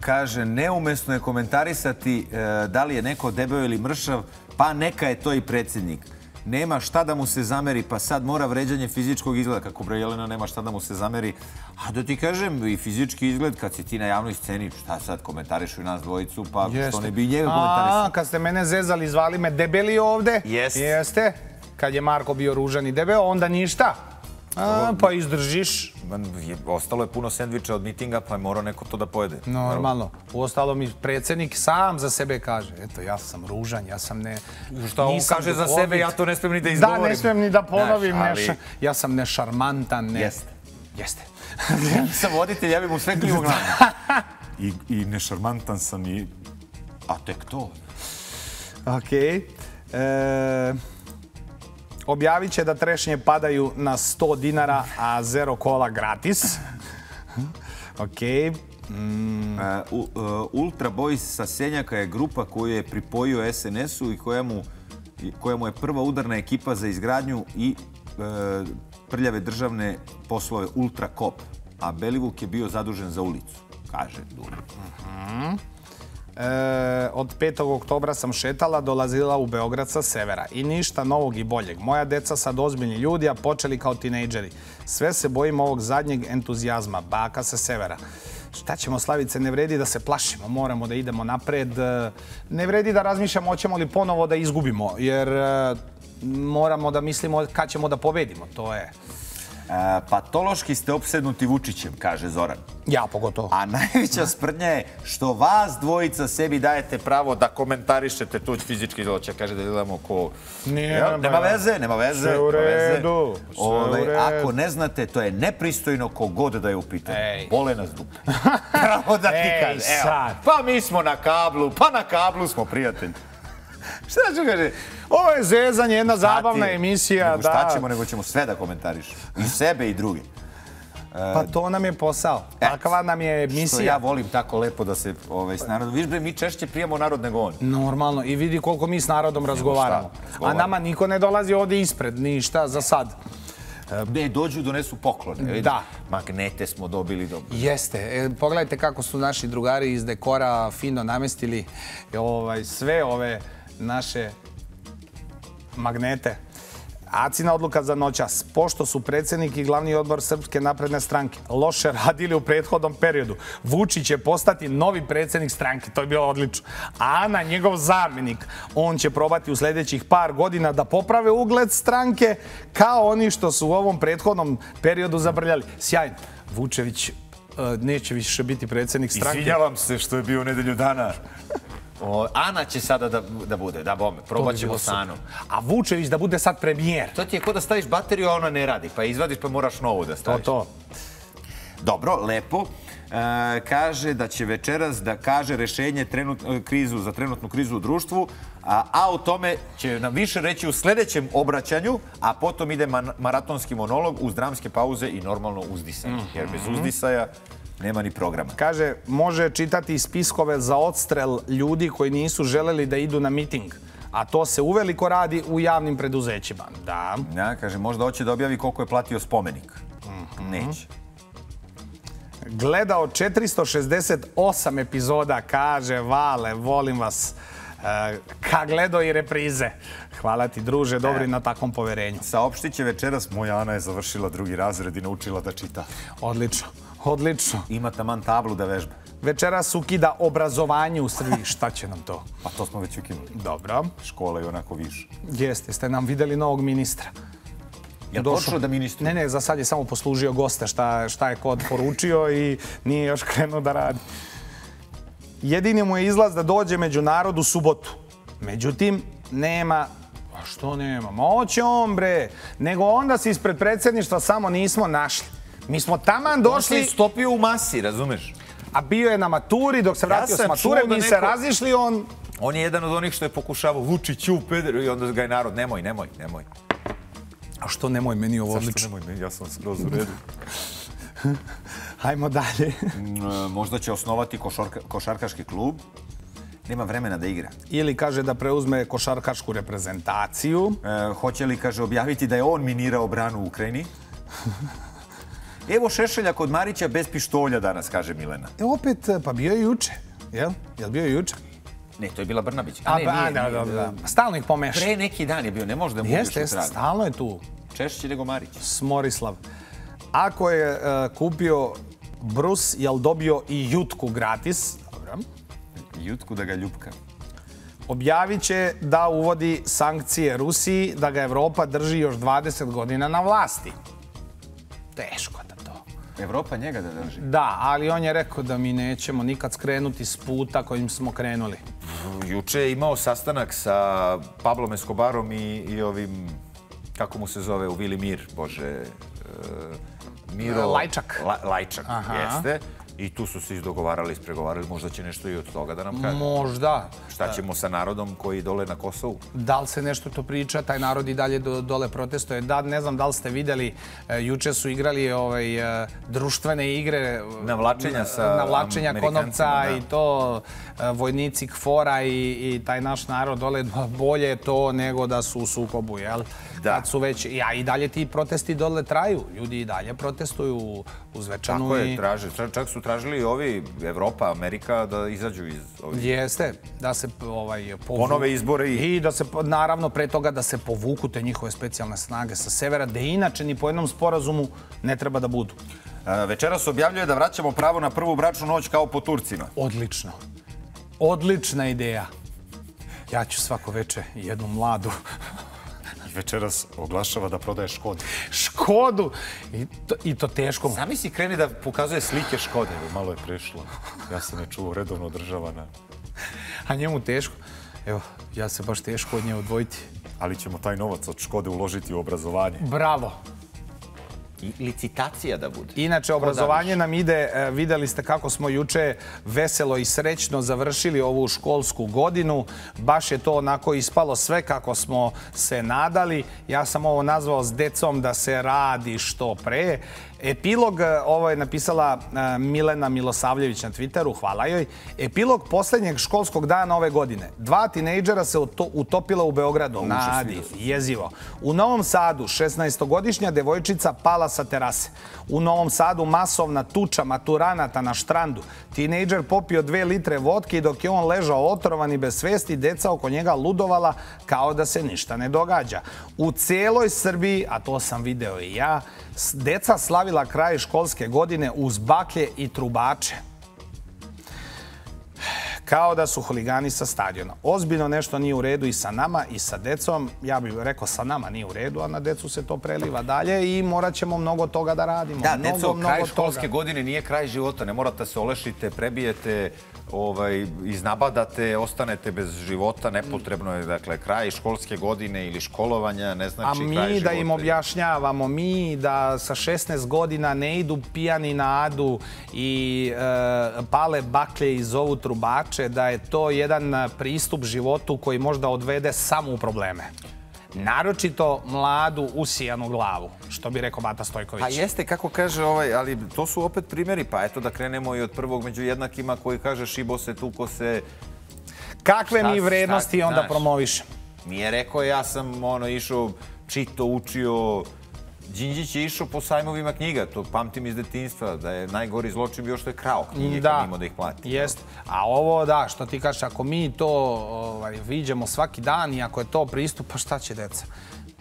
Kaže, neumesno je komentarisati da li je neko debeo ili mršav, pa neka je to i predsjednik. Nema šta da mu se zameri, pa sad mora vređanje fizičkog izgleda. Kako bre, Jelena, nema šta da mu se zameri. A da ti kažem, i fizički izgled, kad si ti na javnoj sceni, šta sad komentarišu i nas dvojicu, pa što ne bi njega komentarisao. A, kad ste mene zezali, zvali me debeli ovde. Jeste. Kad je Marko bio ružan i debel, onda ništa. Pa izdržiš. Ostalo je puno sendviča od mitinga, pa je morao neko to da pojede. Normalno. Uostalo mi predsjednik sam za sebe kaže, eto, ja sam ružan, ja sam ne... Što on kaže za sebe, ja to ne smijem ni da izgovorim. Da, ne smijem ni da ponovim. Ja sam nešarmantan, ne... Jeste. Jeste. Ja sam voditelj, ja bi mu sve krivo glavno. I nešarmantan sam i... A tek to. Okej. Eee... Objavit će da trešnje padaju na sto dinara, a zero kola gratis. Okej. Ultra Boys sa Senjaka je grupa koju je pripojio es en es-u i kojemu je prva udarna ekipa za izgradnju i prljave državne poslove Ultra Kop. A Belivuk je bio zadužen za ulicu, kaže Duna. Od petog oktobra sam šetala, dolazila u Beograd sa severa. I ništa novog i boljeg. Moja deca sad ozbiljni ljudi, a počeli kao tinejdžeri. Sve se bojim ovog zadnjeg entuzijazma. Baka sa severa. Šta ćemo, Slavice, ne vredi da se plašimo. Moramo da idemo napred. Ne vredi da razmišljamo hoćemo li ponovo da izgubimo. Jer moramo da mislimo kad ćemo da pobedimo. To je... Patološki ste opsednuti Vučićem, kaže Zoran. Ja pogotovo. A najveća sprdnja je što vas dvojica sebi dajete pravo da komentarišete tuđ fizički izločaj. Kaže da gledamo ko... Nema veze, nema veze. Sve u redu. Ako ne znate, to je nepristojno kogod da je u pitanju. Bole nas dupe. Pravo da ti kaže. Pa mi smo na kablu, pa na kablu smo prijatelji. Šta ću kaže? Ovo je zezanje, jedna zabavna emisija. Šta ćemo, nego ćemo sve da komentariš. I sebe i druge. Pa to nam je posao. Takva nam je emisija. Što ja volim tako lepo da se s narodom... Viš bre, mi češće prijemo narod nego on. Normalno. I vidi koliko mi s narodom razgovaramo. A nama niko ne dolazi ovdje ispred. Ništa za sad. Ne, dođu, donesu poklone. Da. Magnete smo dobili. Jeste. Pogledajte kako su naši drugari iz dekora fino namestili sve ove naše magnete. Acina odluka za noćas. Pošto su predsjednik i glavni odbor Srpske napredne stranke loše radili u prethodnom periodu, Vučić će postati novi predsjednik stranke. To je bilo odlično. A Ana, njegov zamjenik, on će probati u sljedećih par godina da poprave ugled stranke kao oni što su u ovom prethodnom periodu zabrljali. Sjajno. Vučević neće više biti predsjednik stranke. Izvinjavam se što je bio u nedelju dana. Ana će sada da bude, da bome, probat ćemo s Anom. A Vučević da bude sad premijer. To ti je ko da staviš bateriju, a ona ne radi, pa izvadiš pa moraš novu da staviš. To, to. Dobro, lepo. Kaže da će večeras da kaže rešenje za trenutnu krizu u društvu, a o tome će nam više reći u sljedećem obraćanju, a potom ide maratonski monolog uz dramske pauze i normalno uzdisanje. Jer bez uzdisaja... Nema ni programa. Kaže, može čitati spiskove za odstrel ljudi koji nisu želeli da idu na miting. A to se uveliko radi u javnim preduzećima. Da. Da, kaže, možda hoće da objavi koliko je platio spomenik. Neće. gledao četiristo šezdeset osam epizoda, kaže Vale, volim vas. Ka gledao i reprize. Hvala ti, druže, dobri na takvom poverenju. Saopštiće večeras, moja Ana je završila drugi razred i naučila da čita. Odlično, odlično. Ima taman tablu da vežba. Večeras ukida obrazovanje u Srbiji. Šta će nam to? Pa to smo već ukinuli. Dobro. Škola je onako više. Jeste, ste nam videli novog ministra. Je li počeo da ministru? Ne, ne, za sad je samo poslužio goste šta je kod poručio i nije još krenuo da radi. Jedini mu je izlaz da dođe među narod u subotu. Međutim, nema... A što nema? Ma oće on, bre. Nego onda se ispred predsjedništva samo nismo našli. Mi smo taman došli... On se istopio u masi, razumeš? A bio je na maturi, dok se vratio s mature, mi se razišli, on... On je jedan od onih što je pokušavao Vučiću, pederu, i onda ga je narod, nemoj, nemoj, nemoj. A što nemoj, meni je ovo odlično. Zašto nemoj, ja sam skroz u redu. Hajmo dalje. Možda će osnovati košarkaški klub. Nema vremena da igra. Ili kaže da preuzme košarkašku reprezentaciju. Hoće li, kaže, objaviti da je on minirao branu u Ukrajini? Evo Šešelja kod Marića bez pištolja danas, kaže Milena. E opet, pa bio je juče. Jel? Jel bio je juče? Ne, to je bila Brnabić. A ne, nije. Stalno ih pomeša. Pre neki dan je bio, ne može da mu uvijek što traga. Jeste, stalno je tu. Češće nego Marić. Smorislav. Ako je kupio brus, jel dobio i jutku gratis? Dobro. Jutku da ga ljupka. Objavit će da uvodi sankcije Rusiji, da ga Evropa drži još dvadeset godina na vlasti. Teško da to. Evropa njega da drži? Da, ali on je rekao da mi nećemo nikad skrenuti s puta kojim smo krenuli. Juče je imao sastanak sa Pablom Escobarom i ovim, kako mu se zove, u Vili Mir, bože... Miro... Lajčak. Lajčak, jeste. I tu su se izdogovarali, ispregovarali. Možda će nešto i od toga da nam kaže. Možda. Šta ćemo sa narodom koji dole na Kosovu? Da li se nešto to priča? Taj narod i dalje dole protestuje. Ne znam da li ste vidjeli, juče su igrali društvene igre. Navlačenja sa Amerikancima. Konopca i to, vojnici KFOR-a i taj naš narod dole. Bolje je to nego da su u sukobu, jel? Da. I dalje ti protesti dole traju. Ljudi i dalje protestuju uz Zvečanu. Tako je, čak su tražili i ovi, Evropa, Amerika, da izađu iz ovih... Jeste, da se ponove izbore i da se, naravno, pre toga da se povuku te njihove specijalne snage sa severa, da inače ni po jednom sporazumu ne treba da budu. Večeras objavljuje da vraćamo pravo na prvu bračnu noć kao po Turcima. Odlično. Odlična ideja. Ja ću svako veče jednu mladu... Večeras oglašava da prodaje Škodu. Škodu! I to teško. Sami si kreni da pokazuje slike Škode. Malo je prešlo. Ja sam je čuo redovno održavana. A njemu teško. Evo, ja se baš teško od nje odvojiti. Ali ćemo taj novac od Škode uložiti u obrazovanje. Bravo! I licitacija da bude. Inače, obrazovanje nam ide, videli ste kako smo juče veselo i srećno završili ovu školsku godinu. Baš je to onako ispalo sve kako smo se nadali. Ja sam ovo nazvao s decom da se radi što pre. Epilog, ovo je napisala Milena Milosavljević na Twitteru, hvala joj. Epilog posljednjeg školskog dana ove godine. Dva tinejdžera se utopila u Beogradu. Nadi, jezivo. U Novom Sadu šesnaestogodišnja devojčica pala sa terase. U Novom Sadu masovna tuča maturanata na štrandu. Tinejdžer popio dve litre vodke i dok je on ležao otrovan i bez svesti, deca oko njega ludovala kao da se ništa ne događa. U celoj Srbiji, a to sam video i ja, deca slavila kraj školske godine uz baklje i trubače. Kao da su huligani sa stadiona. Ozbiljno nešto nije u redu i sa nama i sa decom. Ja bih rekao sa nama nije u redu, a na decu se to preliva dalje i morat ćemo mnogo toga da radimo. Da, deco, kraj školske godine nije kraj života. Ne morate se olešiti, prebijete, iznabadate, ostanete bez života. Nepotrebno je, dakle, kraj školske godine ili školovanja ne znači kraj života. A mi da im objašnjavamo, mi da sa šesnaest godina ne idu pijani na adu i pale baklje i zovu trubače, da je to jedan pristup životu koji možda odvede samo u probleme. Naročito mladu, usijanu glavu, što bi rekao Bata Stojković. Pa jeste, kako kaže ovaj, ali to su opet primjeri, pa eto da krenemo i od prvog među jednakima koji kaže šibo se, tuko se... Kakve mi vrednosti onda promoviš? Nije rekao, ja sam ono išao, čito, učio... Đinđić je išao po sajmovima knjiga, to pamtim iz detinjstva, da je najgori zločin bio što je krao knjige kad imao da ih plati. Jeste. A ovo, da, što ti kažeš, ako mi to viđemo svaki dan i ako je to pristup, pa šta će deca?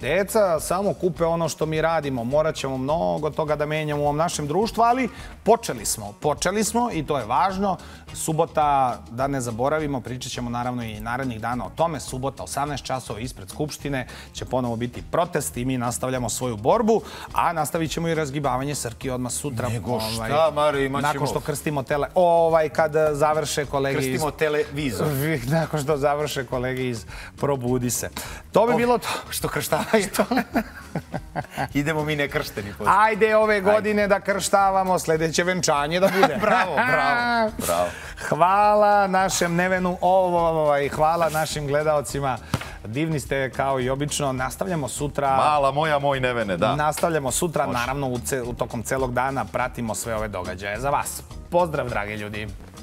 Deca samo kupe ono što mi radimo. Morat ćemo mnogo toga da menjamo u ovom našem društvu, ali počeli smo. Počeli smo i to je važno. Subota, da ne zaboravimo, pričat ćemo naravno i narednih dana o tome. Subota, osamnaest časova ispred Skupštine, će ponovo biti protest i mi nastavljamo svoju borbu, a nastavit ćemo i razgibavanje Srki odmah sutra. Nego šta, Mare, imat ćemo... Nakon što krstimo tele... Ovaj, kad završe kolegi iz... Krstimo televizor. Nakon što završe kolegi iz Probudi se. To bi bilo to. Što krštava? Idemo mi nekršteni. Ajde ove godine da krštavamo, sljedeće venčanje da bude. Bravo, bravo. Hvala našem Nevenu, hvala našim gledalcima. Divni ste kao i obično. Nastavljamo sutra. Mala moja, moj Nevene, da. Nastavljamo sutra, naravno u tokom celog dana pratimo sve ove događaje za vas. Pozdrav, dragi ljudi.